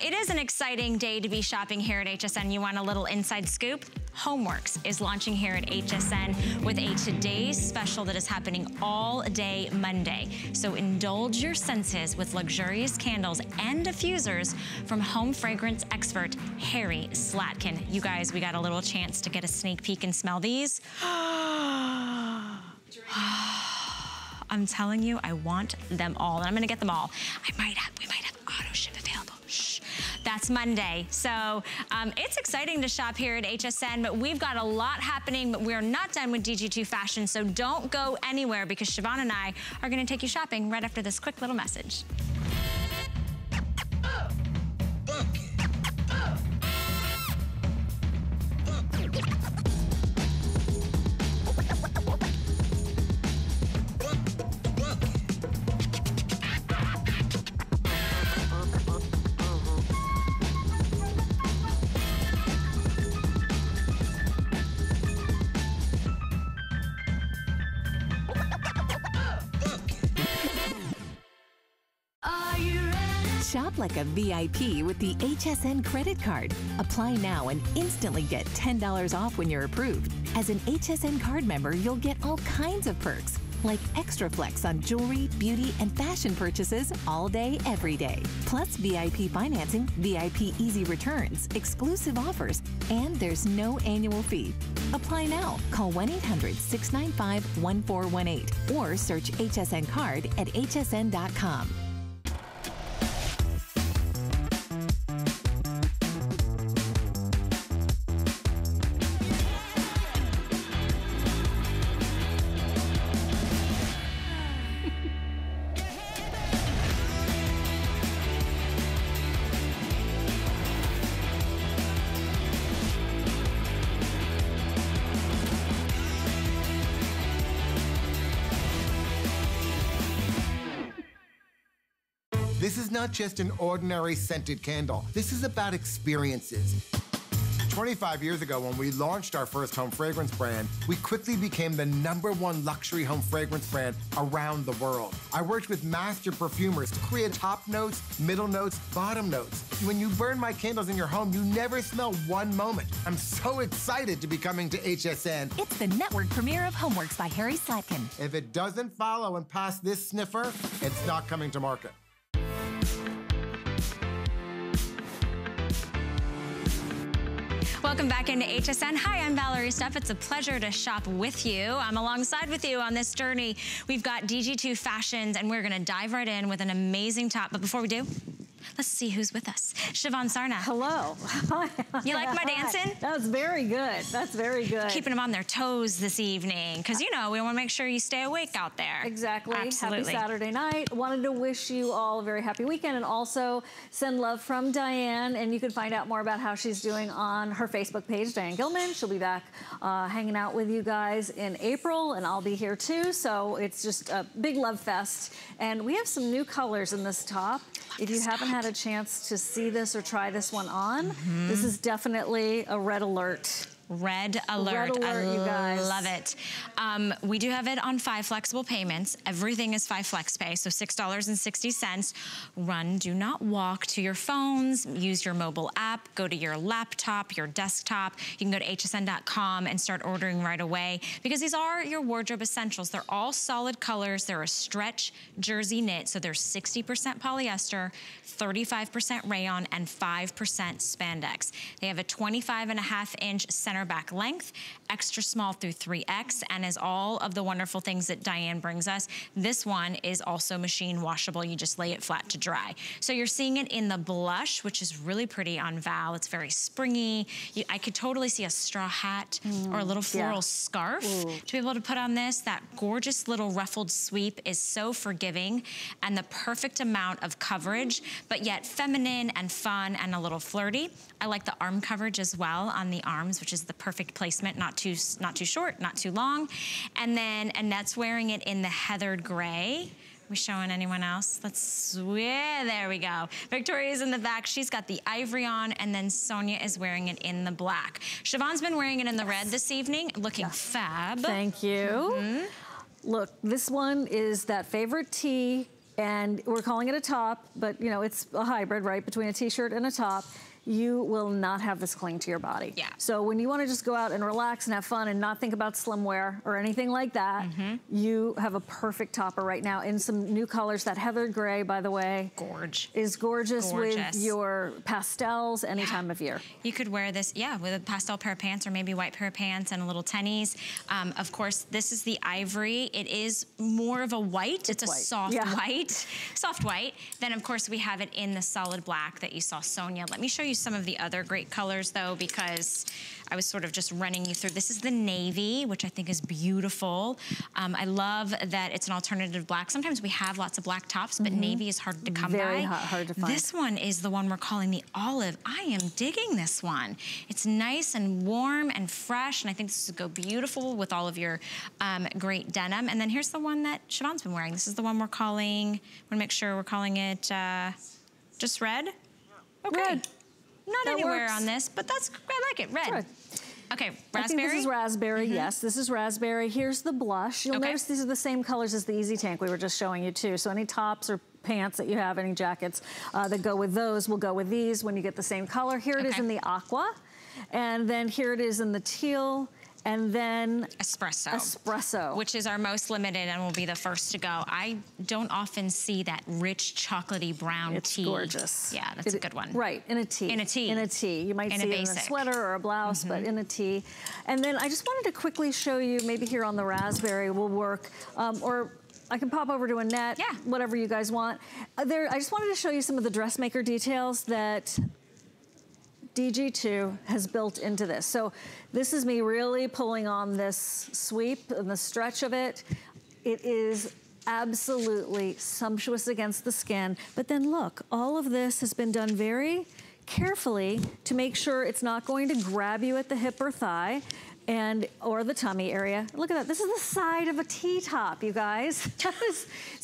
It is an exciting day to be shopping here at HSN. You want a little inside scoop? Homeworks is launching here at HSN with a today's special that is happening all day Monday. So indulge your senses with luxurious candles and diffusers from home fragrance expert Harry Slatkin. You guys, we got a little chance to get a sneak peek and smell these. I'm telling you, I want them all, and I'm gonna get them all. We might have auto ship available. Shh. That's Monday. So it's exciting to shop here at HSN, but we've got a lot happening, but we're not done with DG2 fashion, so don't go anywhere because Shivan and I are gonna take you shopping right after this quick little message. Shop like a VIP with the HSN credit card. Apply now and instantly get $10 off when you're approved. As an HSN card member, you'll get all kinds of perks, like extra flex on jewelry, beauty, and fashion purchases all day, every day. Plus VIP financing, VIP easy returns, exclusive offers, and there's no annual fee. Apply now. Call 1-800-695-1418 or search HSN card at hsn.com. This is not just an ordinary scented candle. This is about experiences. 25 years ago, when we launched our first home fragrance brand, we quickly became the #1 luxury home fragrance brand around the world. I worked with master perfumers to create top notes, middle notes, bottom notes. When you burn my candles in your home, you never smell one moment. I'm so excited to be coming to HSN. It's the network premiere of Homeworks by Harry Slatkin. If it doesn't follow and pass this sniffer, it's not coming to market. Welcome back into HSN. Hi, I'm Valerie Stup. It's a pleasure to shop with you. I'm alongside with you on this journey. We've got DG2 fashions, and we're gonna dive right in with an amazing top. But before we do, Let's see who's with us. Shivan Sarna. Hello. Hi. You like my dancing? That was very good. That's very good. Keeping them on their toes this evening, because, you know, we want to make sure you stay awake out there. Exactly. Absolutely. Happy Saturday night. Wanted to wish you all a very happy weekend, and also send love from Diane, and you can find out more about how she's doing on her Facebook page, Diane Gilman. She'll be back hanging out with you guys in April, and I'll be here too, so it's just a big love fest. And we have some new colors in this top. If you haven't had a chance to see this or try this one on, this is definitely a red alert. Red alert, you guys. Love it. We do have it on 5 flexible payments. Everything is 5 flex pay, so $6.60. Run, do not walk to your phones. Use your mobile app. Go to your laptop, your desktop. You can go to hsn.com and start ordering right away, because these are your wardrobe essentials. They're all solid colors. They're a stretch jersey knit, so they're 60% polyester, 35% rayon, and 5% spandex. They have a 25.5-inch center back length, extra small through 3X, and as all of the wonderful things that Diane brings us, this one is also machine washable. You just lay it flat to dry. So you're seeing it in the blush, which is really pretty on Val. It's very springy. I could totally see a straw hat or a little floral scarf to be able to put on this. That gorgeous little ruffled sweep is so forgiving and the perfect amount of coverage, but yet feminine and fun and a little flirty. I like the arm coverage as well on the arms, which is the perfect placement, not too short, not too long. And then Annette's wearing it in the heathered gray. We showing anyone else? Let's, yeah, there we go. Victoria's in the back. She's got the ivory on, and then Sonia is wearing it in the black. Siobhan's been wearing it in the red this evening, looking fab. Thank you. Look, this one is that favorite tee, and we're calling it a top, but you know, it's a hybrid, right, between a t-shirt and a top. You will not have this cling to your body. Yeah. So when you want to just go out and relax and have fun and not think about slimwear or anything like that, you have a perfect topper right now in some new colors. That heather gray, by the way, is gorgeous with your pastels any time of year. You could wear this, with a pastel pair of pants, or maybe white pair of pants and a little tennies. Of course, this is the ivory. It is more of a white. It's a white. soft white. Then, of course, we have it in the solid black that you saw, Sonia. Let me show you some of the other great colors, though, because I was sort of just running you through. This is the navy, which I think is beautiful. I love that it's an alternative black. Sometimes we have lots of black tops, but navy is hard to come by. Very hard to find. This one is the one we're calling the olive. I am digging this one. It's nice and warm and fresh, and I think this would go beautiful with all of your great denim. And then here's the one that Siobhan's been wearing. This is the one we're calling, I want to make sure we're calling it just red. Okay. Red. Not anywhere on this, but that's, I like it, red. Sure. Okay, raspberry? I think this is raspberry, yes, this is raspberry. Here's the blush. You'll notice these are the same colors as the Easy Tank we were just showing you too, so any tops or pants that you have, any jackets that go with those will go with these when you get the same color. Here it is in the aqua, and then here it is in the teal. And then espresso. Espresso. Which is our most limited and will be the first to go. I don't often see that rich chocolatey brown tea. It's gorgeous. Yeah, that's a good one. Right, in a tee. In a tee. In a tee. You might see it in a sweater or a blouse, but in a tee. And then I just wanted to quickly show you, maybe here on the raspberry will work, or I can pop over to Annette, whatever you guys want. I just wanted to show you some of the dressmaker details that DG2 has built into this. So this is me really pulling on this sweep and the stretch of it. It is absolutely sumptuous against the skin. But then look, all of this has been done very carefully to make sure it's not going to grab you at the hip or thigh or the tummy area. Look at that. This is the side of a T-top, you guys.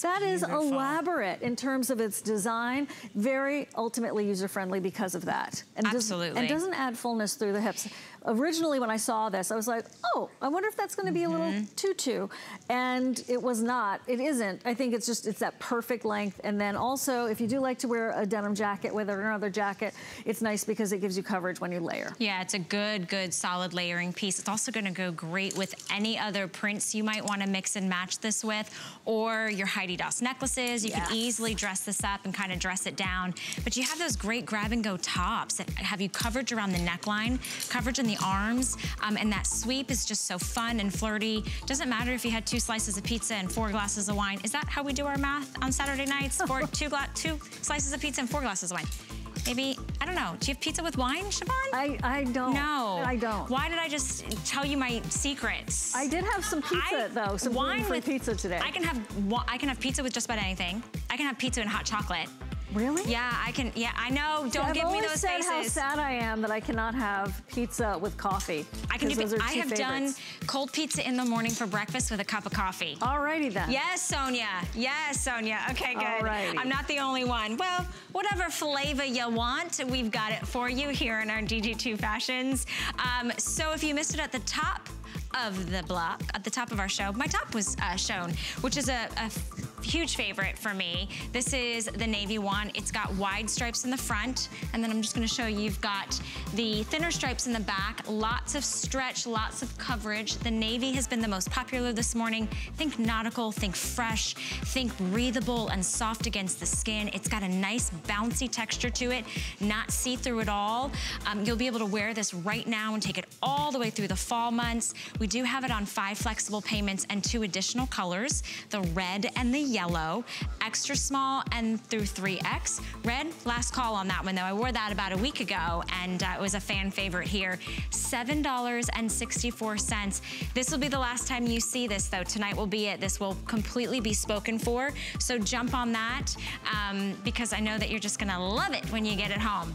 That is elaborate in terms of its design. Very ultimately user-friendly because of that. And absolutely. And doesn't add fullness through the hips. Originally, when I saw this, I was like, oh, I wonder if that's going to be a little tutu. And it was not. It isn't. I think it's just, it's that perfect length. And then also, if you do like to wear a denim jacket with it or another jacket, it's nice because it gives you coverage when you layer. Yeah, it's a good, solid layering piece. It's also going to go great with any other prints you might want to mix and match this with, or your Heidi Doss necklaces. You can easily dress this up and kind of dress it down. But you have those great grab-and-go tops that have you coverage around the neckline, coverage in the arms, and that sweep is just so fun and flirty. Doesn't matter if you had 2 slices of pizza and 4 glasses of wine. Is that how we do our math on Saturday nights? Or two slices of pizza and 4 glasses of wine? Maybe, I don't know. Do you have pizza with wine, Shivan? I don't. No. I don't. Why did I just tell you my secrets? I did have some pizza, though. Some gluten-free pizza today. I can have pizza with just about anything. I can have pizza and hot chocolate. Really? Yeah, I can. Yeah, I know. Don't give me those faces. I've always said how sad I am that I cannot have pizza with coffee. I can do. I have done cold pizza in the morning for breakfast with a cup of coffee. Alrighty then. Yes, Sonia. Yes, Sonia. Okay, good. Alrighty. I'm not the only one. Well, whatever flavor you want, we've got it for you here in our DG2 Fashions. So if you missed it at the top of the block, at the top of our show, my top was shown, which is a huge favorite for me. This is the navy one. It's got wide stripes in the front, and then I'm just gonna show you, you've got the thinner stripes in the back, lots of stretch, lots of coverage. The navy has been the most popular this morning. Think nautical, think fresh, think breathable and soft against the skin. It's got a nice bouncy texture to it, not see-through at all. You'll be able to wear this right now and take it all the way through the fall months. We do have it on 5 flexible payments and 2 additional colors, the red and the yellow, extra small and through 3X. Red, last call on that one though. I wore that about a week ago and it was a fan favorite here. $7.64. This will be the last time you see this though. Tonight will be it. This will completely be spoken for. So jump on that because I know that you're just gonna love it when you get it home.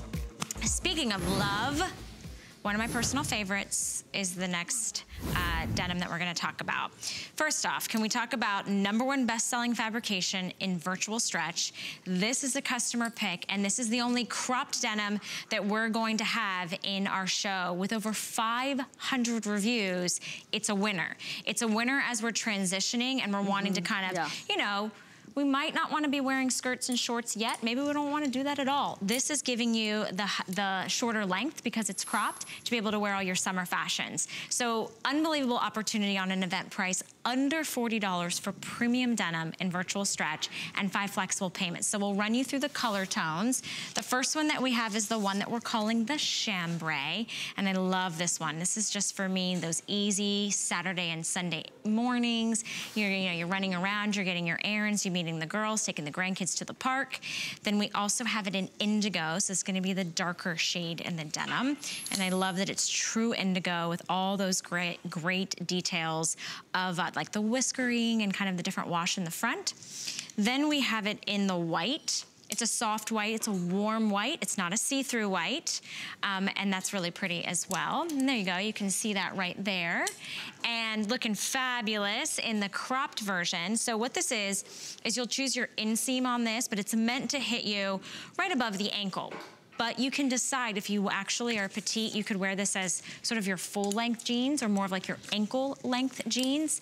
Speaking of love, one of my personal favorites is the next denim that we're gonna talk about. First off, can we talk about #1 best-selling fabrication in virtual stretch? This is a customer pick, and this is the only cropped denim that we're going to have in our show. With over 500 reviews, it's a winner. It's a winner as we're transitioning and we're wanting to kind of, you know, we might not want to be wearing skirts and shorts yet. Maybe we don't want to do that at all. This is giving you the shorter length because it's cropped to be able to wear all your summer fashions. So unbelievable opportunity on an event price under $40 for premium denim in virtual stretch and 5 flexible payments. So we'll run you through the color tones. The first one that we have is the one that we're calling the chambray. And I love this one. This is just for me, those easy Saturday and Sunday mornings. You're running around, you're getting your errands, you meeting the girls, taking the grandkids to the park. Then we also have it in indigo. So it's gonna be the darker shade in the denim. And I love that it's true indigo with all those great details of like the whiskering and kind of the different wash in the front. Then we have it in the white. It's a soft white, it's a warm white, it's not a see-through white, and that's really pretty as well. And there you go, you can see that right there. And looking fabulous in the cropped version. So what this is you'll choose your inseam on this, but it's meant to hit you right above the ankle. But you can decide if you actually are petite, you could wear this as sort of your full length jeans or more of like your ankle length jeans.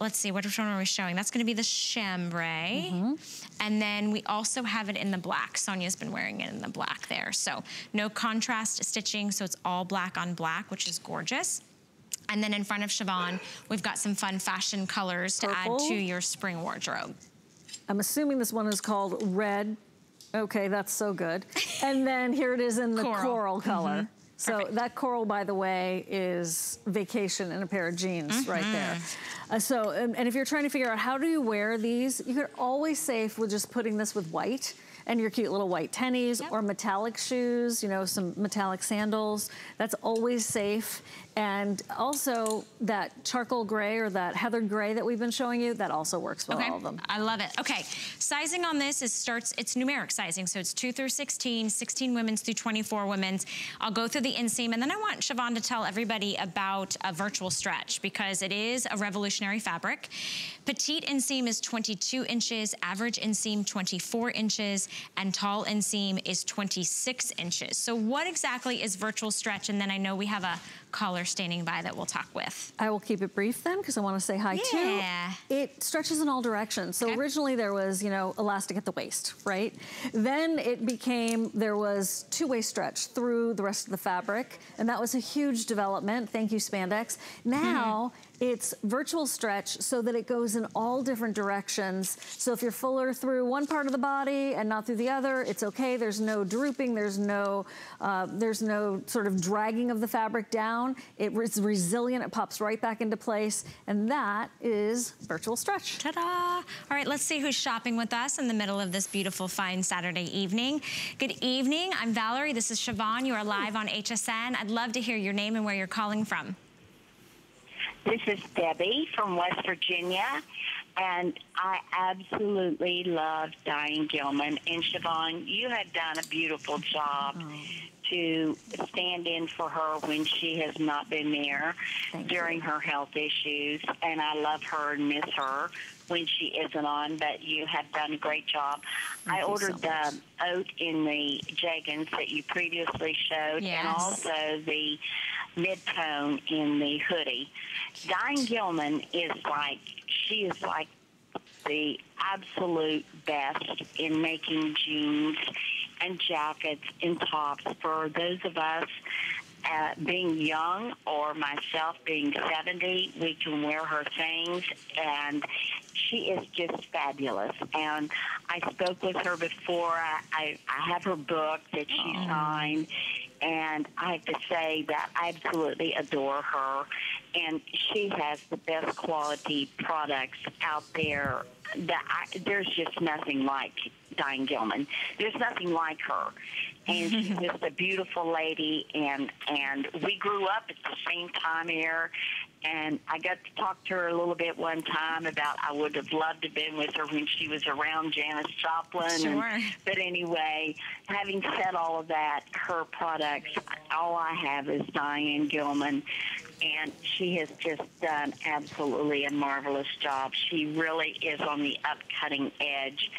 Let's see, which one are we showing? That's gonna be the chambray. And then we also have it in the black. Sonia's been wearing it in the black there. So no contrast stitching, so it's all black on black, which is gorgeous. And then in front of Shivan, we've got some fun fashion colors Purple. To add to your spring wardrobe. I'm assuming this one is called red. Okay, that's so good. And then here it is in the coral color. So that coral, by the way, is vacation in a pair of jeans right there. And if you're trying to figure out how do you wear these, you could always safe with just putting this with white and your cute little white tennies or metallic shoes, you know, some metallic sandals. That's always safe. And also that charcoal gray or that heather gray that we've been showing you, that also works with all of them. I love it. Okay, sizing on this it's numeric sizing. So it's 2 through 16, 16 women's through 24 women's. I'll go through the inseam and then I want Shivan to tell everybody about a virtual stretch because it is a revolutionary fabric. Petite inseam is 22 inches, average inseam 24 inches, and tall inseam is 26 inches. So what exactly is virtual stretch? And then I know we have a collar they're standing by that we'll talk with. I will keep it brief then, because I want to say hi too. Yeah. It stretches in all directions. So originally there was, you know, elastic at the waist, right? Then it became, there was two-way stretch through the rest of the fabric, and that was a huge development. Thank you, spandex. Now, it's virtual stretch so that it goes in all different directions. So if you're fuller through one part of the body and not through the other, it's okay. There's no drooping. There's no sort of dragging of the fabric down. It's resilient. It pops right back into place. And that is virtual stretch. Ta-da! All right, let's see who's shopping with us in the middle of this beautiful, fine Saturday evening. Good evening. I'm Valerie. This is Shivan. You are live on HSN. I'd love to hear your name and where you're calling from. This is Debbie from West Virginia, and I absolutely love Diane Gilman. And Siobhan, you have done a beautiful job to stand in for her when she has not been there during her health issues. And I love her and miss her when she isn't on, but you have done a great job. I ordered the oat in the Jaggins that you previously showed, and also the mid-tone in the hoodie. Diane Gilman is like, she is like the absolute best in making jeans and jackets and tops for those of us being young, or myself being 70, we can wear her things, and she is just fabulous. And I spoke with her before. I have her book that she signed, and I have to say that I absolutely adore her, and she has the best quality products out there. There's just nothing like Diane Gilman. There's nothing like her. And she's just a beautiful lady, and we grew up at the same time here, and I got to talk to her a little bit one time about I would have loved to have been with her when she was around Janis Joplin. But anyway, having said all of that, her products, all I have is Diane Gilman, and she has just done absolutely a marvelous job. She really is on the upcutting edge.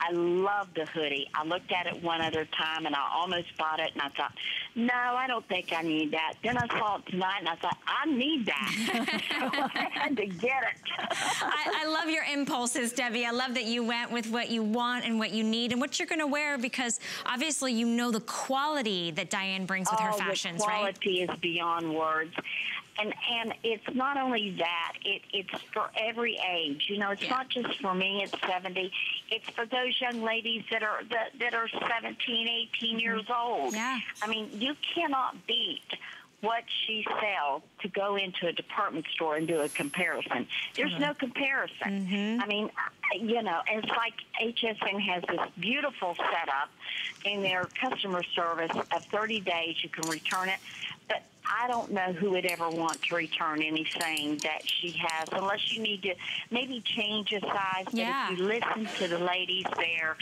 I love the hoodie. I looked at it one other time, and I almost bought it, and I thought, no, I don't think I need that. Then I saw it tonight, and I thought, I need that. So I had to get it. I love your impulses, Debbie. I love that you went with what you want and what you need and what you're going to wear, because obviously you know the quality that Diane brings with her fashions, right? Oh, the quality is beyond words. And it's not only that, it's for every age. You know, it's not just for me at 70. It's for those young ladies that are 17, 18 years old. Yeah. I mean, you cannot beat what she sells to go into a department store and do a comparison. There's no comparison. I mean, you know, it's like HSN has this beautiful setup in their customer service of 30 days. You can return it. But I don't know who would ever want to return anything that she has, unless you need to maybe change a size. Yeah. But if you listen to the ladies there,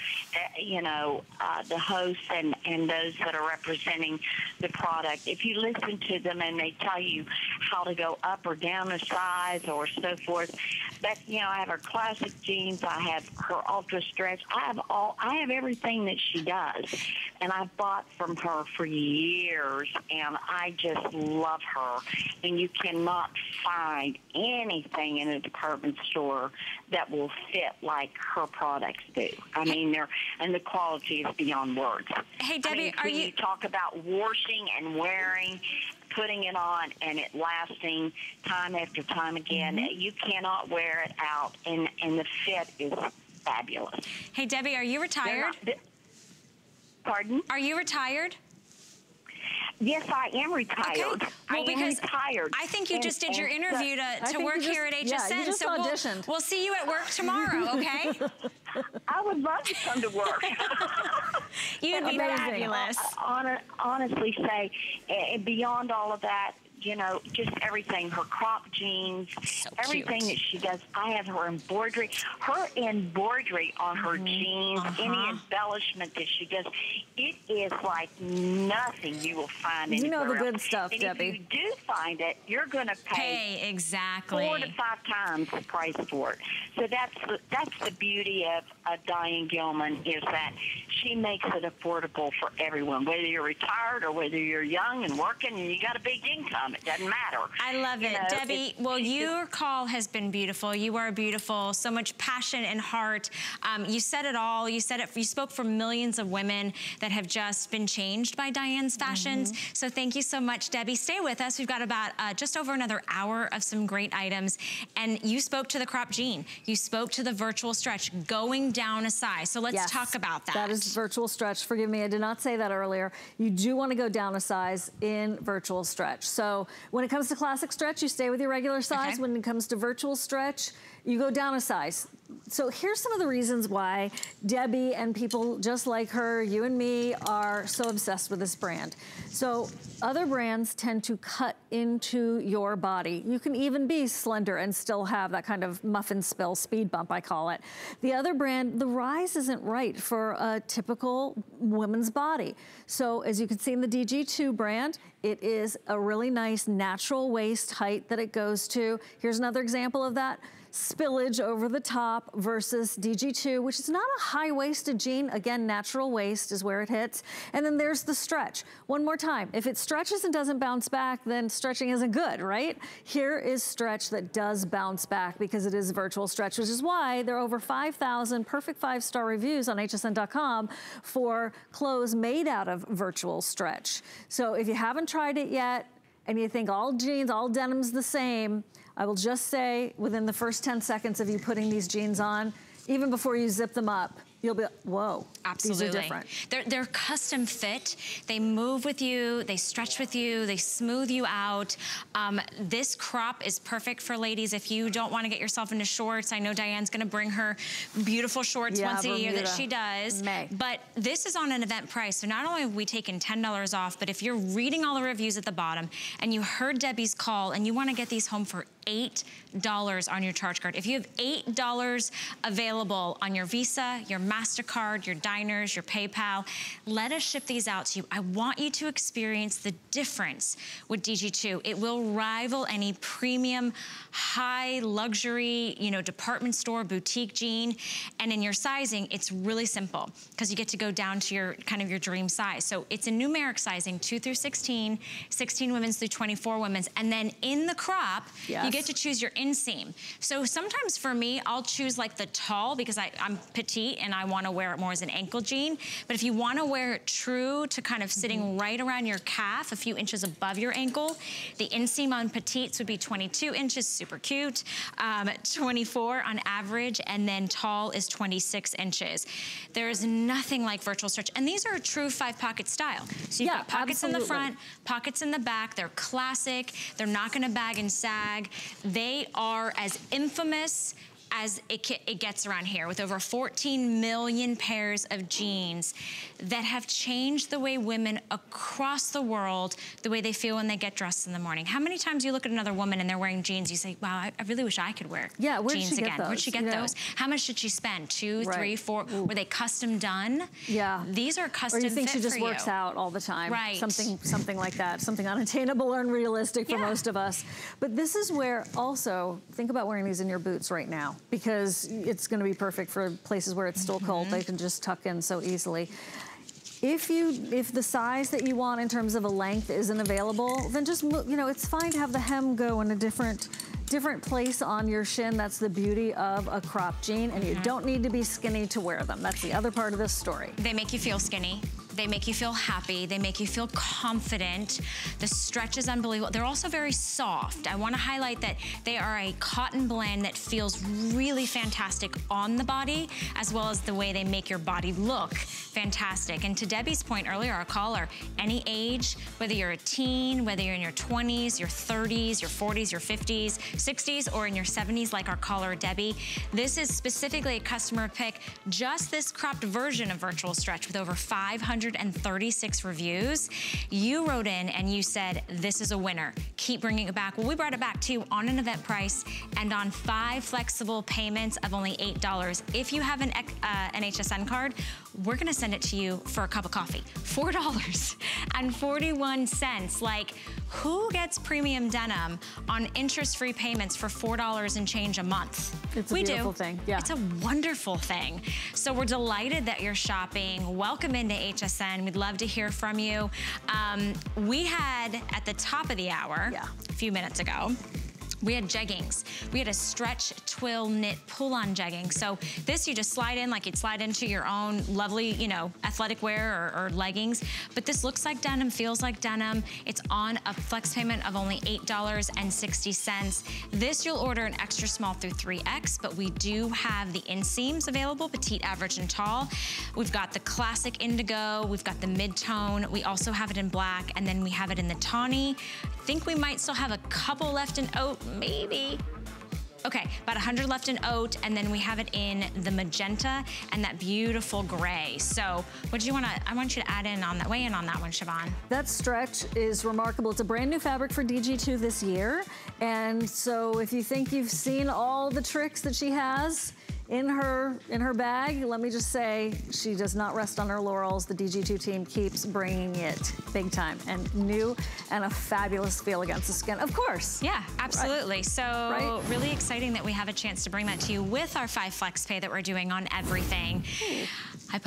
you know, the hosts and those that are representing the product, if you listen to them and they tell you how to go up or down a size or so forth. But, you know, I have her classic jeans. I have her ultra stretch. I have everything that she does. And I've bought from her for years, and I just love her, and you cannot find anything in a department store that will fit like her products do. I mean, and the quality is beyond words. Hey, Debbie, I mean, are you talk about washing and wearing, putting it on, and it lasting time after time again. You cannot wear it out, and the fit is fabulous. Hey, Debbie, are you retired? Pardon? Are you retired? Yes, I am retired. Okay. Well, because I think you just did your interview to work here at HSN. Yeah, so we'll see you at work tomorrow, okay? I would love to come to work. You'd be fabulous. I honestly say, beyond all of that, you know, just everything, her crop jeans, so everything that she does. I have her embroidery. Her embroidery on her jeans, any embellishment that she does, it is like nothing you will find anywhere. You know the good stuff, and Debbie. If you do find it, you're going to pay exactly 4 to 5 times the price for it. So that's the beauty of Diane Gilman, is that she makes it affordable for everyone, whether you're retired or whether you're young and working and you got a big income. from. It doesn't matter. I love it. Debbie, well, your call has been beautiful. You are beautiful. So much passion and heart. You said it all. You said it. You spoke for millions of women that have just been changed by Diane's fashions. Mm-hmm. So thank you so much, Debbie. Stay with us. We've got about just over another hour of some great items. And you spoke to the crop jean. You spoke to the virtual stretch going down a size. So let's talk about that. That is virtual stretch. Forgive me, I did not say that earlier. You do want to go down a size in virtual stretch. So when it comes to classic stretch, you stay with your regular size. Okay. When it comes to virtual stretch, you go down a size. So here's some of the reasons why Debbie and people just like her, you and me, are so obsessed with this brand. So other brands tend to cut into your body. You can even be slender and still have that kind of muffin spill speed bump, I call it. The other brand, the rise isn't right for a typical woman's body. So as you can see in the DG2 brand, it is a really nice natural waist height that it goes to. Here's another example of that. Spillage over the top versus DG2, which is not a high-waisted jean. Again, natural waist is where it hits. And then there's the stretch. One more time, if it stretches and doesn't bounce back, then stretching isn't good, right? Here is stretch that does bounce back because it is virtual stretch, which is why there are over 5,000 perfect 5-star reviews on hsn.com for clothes made out of virtual stretch. So if you haven't tried it yet and you think all jeans, all denim's the same, I will just say, within the first 10 seconds of you putting these jeans on, even before you zip them up, you'll be, whoa, absolutely. These are different. They're custom fit. They move with you, they stretch with you, they smooth you out. This crop is perfect for ladies if you don't want to get yourself into shorts. I know Diane's going to bring her beautiful shorts once a year that she does. But this is on an event price, so not only have we taken $10 off, but if you're reading all the reviews at the bottom and you heard Debbie's call and you want to get these home for $8 on your charge card. If you have $8 available on your Visa, your MasterCard, your Diners, your PayPal, let us ship these out to you. I want you to experience the difference with DG2. It will rival any premium, high luxury, you know, department store, boutique jean. And in your sizing, it's really simple because you get to go down to your kind of your dream size. So it's a numeric sizing, 2 through 16, 16 women's through 24 women's. And then in the crop, you get to choose your inseam. So sometimes for me, I'll choose like the tall because I'm petite and I want to wear it more as an ankle jean. But if you want to wear it true to kind of sitting right around your calf, a few inches above your ankle, the inseam on petites would be 22 inches, super cute, 24 on average, and then tall is 26 inches. There is nothing like virtual stretch. And these are a true 5-pocket style. So you've got pockets in the front, pockets in the back. They're classic. They're not going to bag and sag. They are as infamous as it gets around here, with over 14 million pairs of jeans that have changed the way women across the world, the way they feel when they get dressed in the morning. How many times you look at another woman and they're wearing jeans, you say, wow, I really wish I could wear jeans again. Where'd she get those? How much did she spend? Two, three, four? Were they custom done? Yeah. These are custom fit for you. Or you think she just works out all the time. Right. Something like that. Something unattainable or unrealistic for most of us. But this is where also, think about wearing these in your boots right now, because it's going to be perfect for places where it's still cold. They can just tuck in so easily. If the size that you want in terms of a length isn't available, then just move, you know, it's fine to have the hem go in a different place on your shin. That's the beauty of a crop jean, and you don't need to be skinny to wear them. That's the other part of this story. They make you feel skinny. They make you feel happy. They make you feel confident. The stretch is unbelievable. They're also very soft. I want to highlight that they are a cotton blend that feels really fantastic on the body, as well as the way they make your body look fantastic. And to Debbie's point earlier, our caller, any age, whether you're a teen, whether you're in your 20s, your 30s, your 40s, your 50s, 60s, or in your 70s, like our caller Debbie, this is specifically a customer pick, just this cropped version of virtual stretch with over 536 reviews. You wrote in and you said, this is a winner. Keep bringing it back. Well, we brought it back to you on an event price and on 5 flexible payments of only $8. If you have an HSN card, we're gonna send it to you for a cup of coffee. $4.41. Like, Who gets premium denim on interest-free payments for $4 and change a month? It's a beautiful thing. Yeah. It's a wonderful thing. So we're delighted that you're shopping. Welcome into HSN. We'd love to hear from you. We had, at the top of the hour, a few minutes ago, we had jeggings. We had a stretch, twill, knit, pull-on jegging. So this you just slide in like you'd slide into your own lovely, you know, athletic wear or leggings. But this looks like denim, feels like denim. It's on a flex payment of only $8.60. This you'll order an extra small through 3X, but we do have the inseams available, petite, average, and tall. We've got the classic indigo. We've got the mid-tone. We also have it in black, and then we have it in the tawny. I think we might still have a couple left in oat, maybe. Okay, about 100 left in oat, and then we have it in the magenta and that beautiful gray. So what do you wanna, I want you to add in on that, weigh in on that one, Shivan. That stretch is remarkable. It's a brand new fabric for DG2 this year. And so if you think you've seen all the tricks that she has in her bag, let me just say, she does not rest on her laurels. The DG2 team keeps bringing it big time, and new, and a fabulous feel against the skin, of course. Yeah, absolutely. Right. So really exciting that we have a chance to bring that to you with our 5 flex pay that we're doing on everything. Ooh. I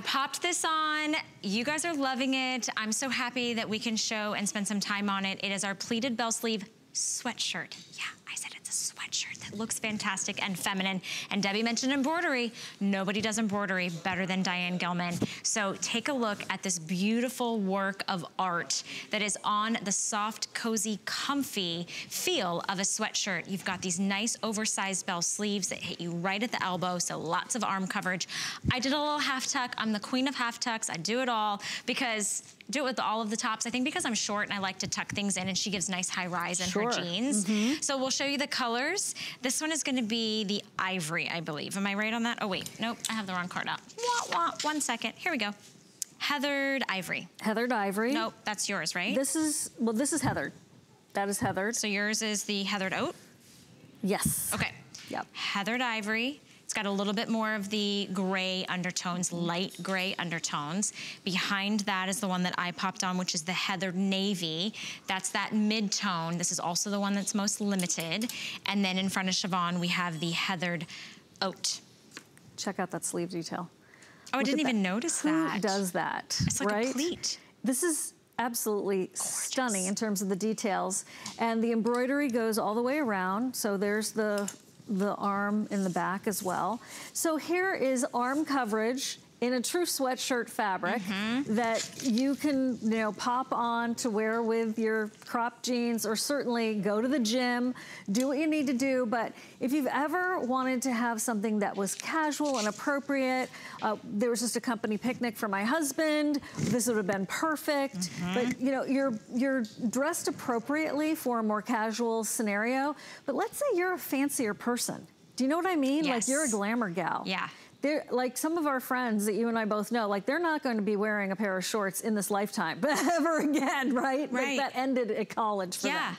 popped this on. You guys are loving it. I'm so happy that we can show and spend some time on it. It is our pleated bell sleeve sweatshirt. Yeah, I said it's a sweatshirt that looks fantastic and feminine. And Debbie mentioned embroidery. Nobody does embroidery better than Diane Gilman. So take a look at this beautiful work of art that is on the soft, cozy, comfy feel of a sweatshirt. You've got these nice oversized bell sleeves that hit you right at the elbow, so lots of arm coverage. I did a little half tuck. I'm the queen of half tucks. I do it all because... do it with all of the tops. I think because I'm short and I like to tuck things in, and she gives nice high rise in her jeans. So we'll show you the colors. This one is gonna be the ivory, I believe. Am I right on that? Oh wait, nope, I have the wrong card up. Wah, wah. One second, here we go. Heathered ivory. Heathered ivory. Nope, that's yours, right? This is, well, this is heathered. That is heathered. So yours is the heathered oat? Yes. Okay. Yep. Heathered ivory. It's got a little bit more of the gray undertones, light gray undertones. Behind that is the one that I popped on, which is the heathered navy. That's that mid-tone. This is also the one that's most limited. And then in front of Shivan, we have the heathered oat. Check out that sleeve detail. Oh, I didn't even notice that. Who does that? It's like a pleat. This is absolutely stunning in terms of the details. And the embroidery goes all the way around. So there's the arm in the back as well. So here is arm coverage in a true sweatshirt fabric that you can, you know, pop on to wear with your crop jeans, or certainly go to the gym, do what you need to do. But if you've ever wanted to have something that was casual and appropriate, there was just a company picnic for my husband, this would have been perfect. But you know, you're dressed appropriately for a more casual scenario. But let's say you're a fancier person. Do you know what I mean? Yes. Like you're a glamour gal. Yeah. They're, like some of our friends that you and I both know, like they're not going to be wearing a pair of shorts in this lifetime, but ever again, right? Right. Like that ended at college for them.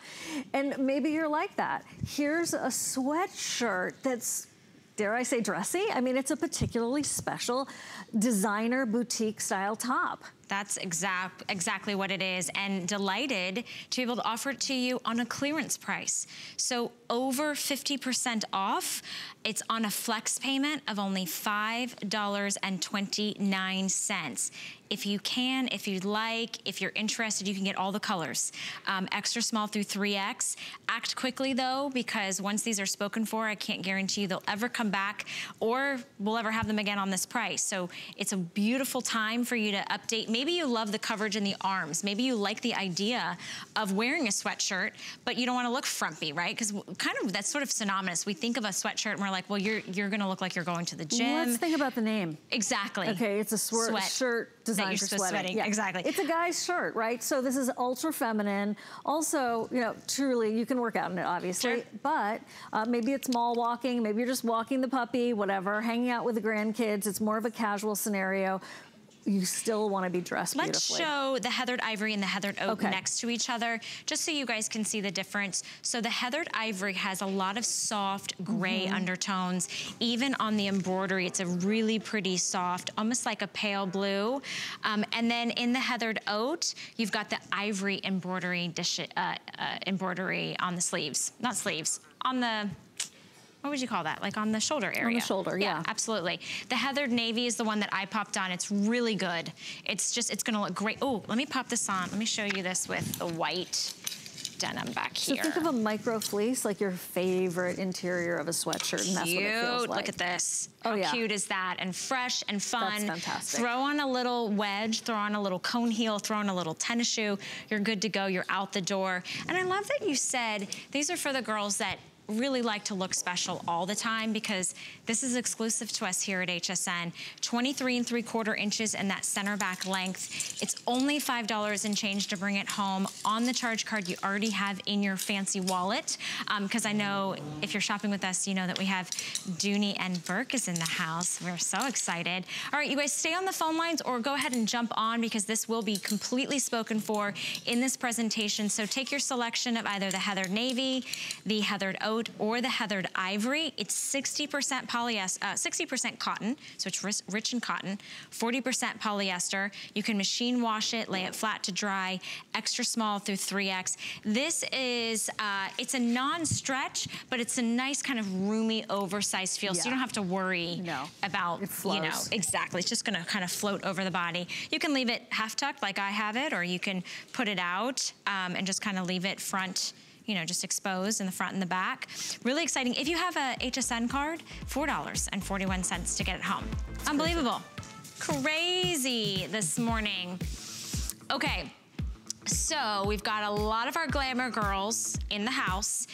And maybe you're like that. Here's a sweatshirt that's, dare I say, dressy? I mean, it's a particularly special designer boutique style top. That's exactly what it is, and delighted to be able to offer it to you on a clearance price. So over 50% off, it's on a flex payment of only $5.29. If you can, if you'd like, if you're interested, you can get all the colors. Extra small through 3X. Act quickly though, because once these are spoken for, I can't guarantee you they'll ever come back or we'll ever have them again on this price. So it's a beautiful time for you to update. Maybe you love the coverage in the arms. Maybe you like the idea of wearing a sweatshirt, but you don't want to look frumpy, right? Because kind of that's sort of synonymous. We think of a sweatshirt and we're like, well, you're going to look like you're going to the gym. Let's think about the name. Exactly. Okay, it's a sweatshirt designed for sweating. Yeah. Exactly. It's a guy's shirt, right? So this is ultra feminine. Also, you know, truly, you can work out in it, obviously. Sure. But maybe it's mall walking. Maybe you're just walking the puppy, whatever, hanging out with the grandkids. It's more of a casual scenario. you still want to be dressed beautifully. Let's show the heathered ivory and the heathered oak next to each other, just so you guys can see the difference. So the heathered ivory has a lot of soft gray undertones. Even on the embroidery, it's a really pretty soft, almost like a pale blue. And then in the heathered oak, you've got the ivory embroidery, embroidery on the sleeves. Not sleeves, on the... What would you call that? Like on the shoulder area. On the shoulder, yeah. Absolutely. The heathered navy is the one that I popped on. It's really good. It's just, it's gonna look great. Oh, let me pop this on. Let me show you this with the white denim back here. So think of a micro fleece, like your favorite interior of a sweatshirt, and that's what it feels like. Look at this. Oh, yeah. How cute is that? And fresh and fun. That's fantastic. Throw on a little wedge, throw on a little cone heel, throw on a little tennis shoe. You're good to go, you're out the door. And I love that you said, these are for the girls that really like to look special all the time, because this is exclusive to us here at HSN. 23¾ inches in that center back length. It's only $5 and change to bring it home on the charge card you already have in your fancy wallet. Because I know if you're shopping with us, you know that we have Dooney and Burke is in the house. We're so excited. All right, you guys stay on the phone lines or go ahead and jump on, because this will be completely spoken for in this presentation. So take your selection of either the heathered navy, the heathered oak, or the heathered ivory. It's 60% polyester, 60% cotton, so it's rich in cotton, 40% polyester. You can machine wash it, lay it flat to dry, extra small through 3X. This is, it's a non-stretch, but it's a nice kind of roomy, oversized feel, so you don't have to worry about, you know, it's just gonna kind of float over the body. You can leave it half-tucked like I have it, or you can put it out and just kind of leave it front, you know, just exposed in the front and the back. Really exciting. If you have a HSN card, $4.41 to get it home. That's unbelievable. Crazy this morning. Okay, so we've got a lot of our glamour girls in the house,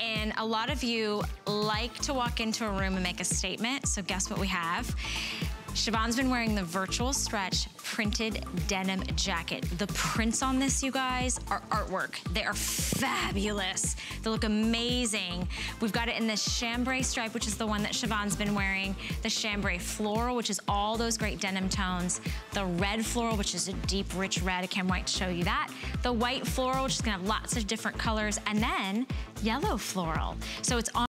and a lot of you like to walk into a room and make a statement, so guess what we have? Shivan's been wearing the virtual stretch printed denim jacket. The prints on this, you guys, are artwork. They are fabulous. They look amazing. We've got it in this chambray stripe, which is the one that Shivan's been wearing. The chambray floral, which is all those great denim tones. The red floral, which is a deep, rich red. I can't wait to show you that. The white floral, which is gonna have lots of different colors. And then yellow floral. So it's on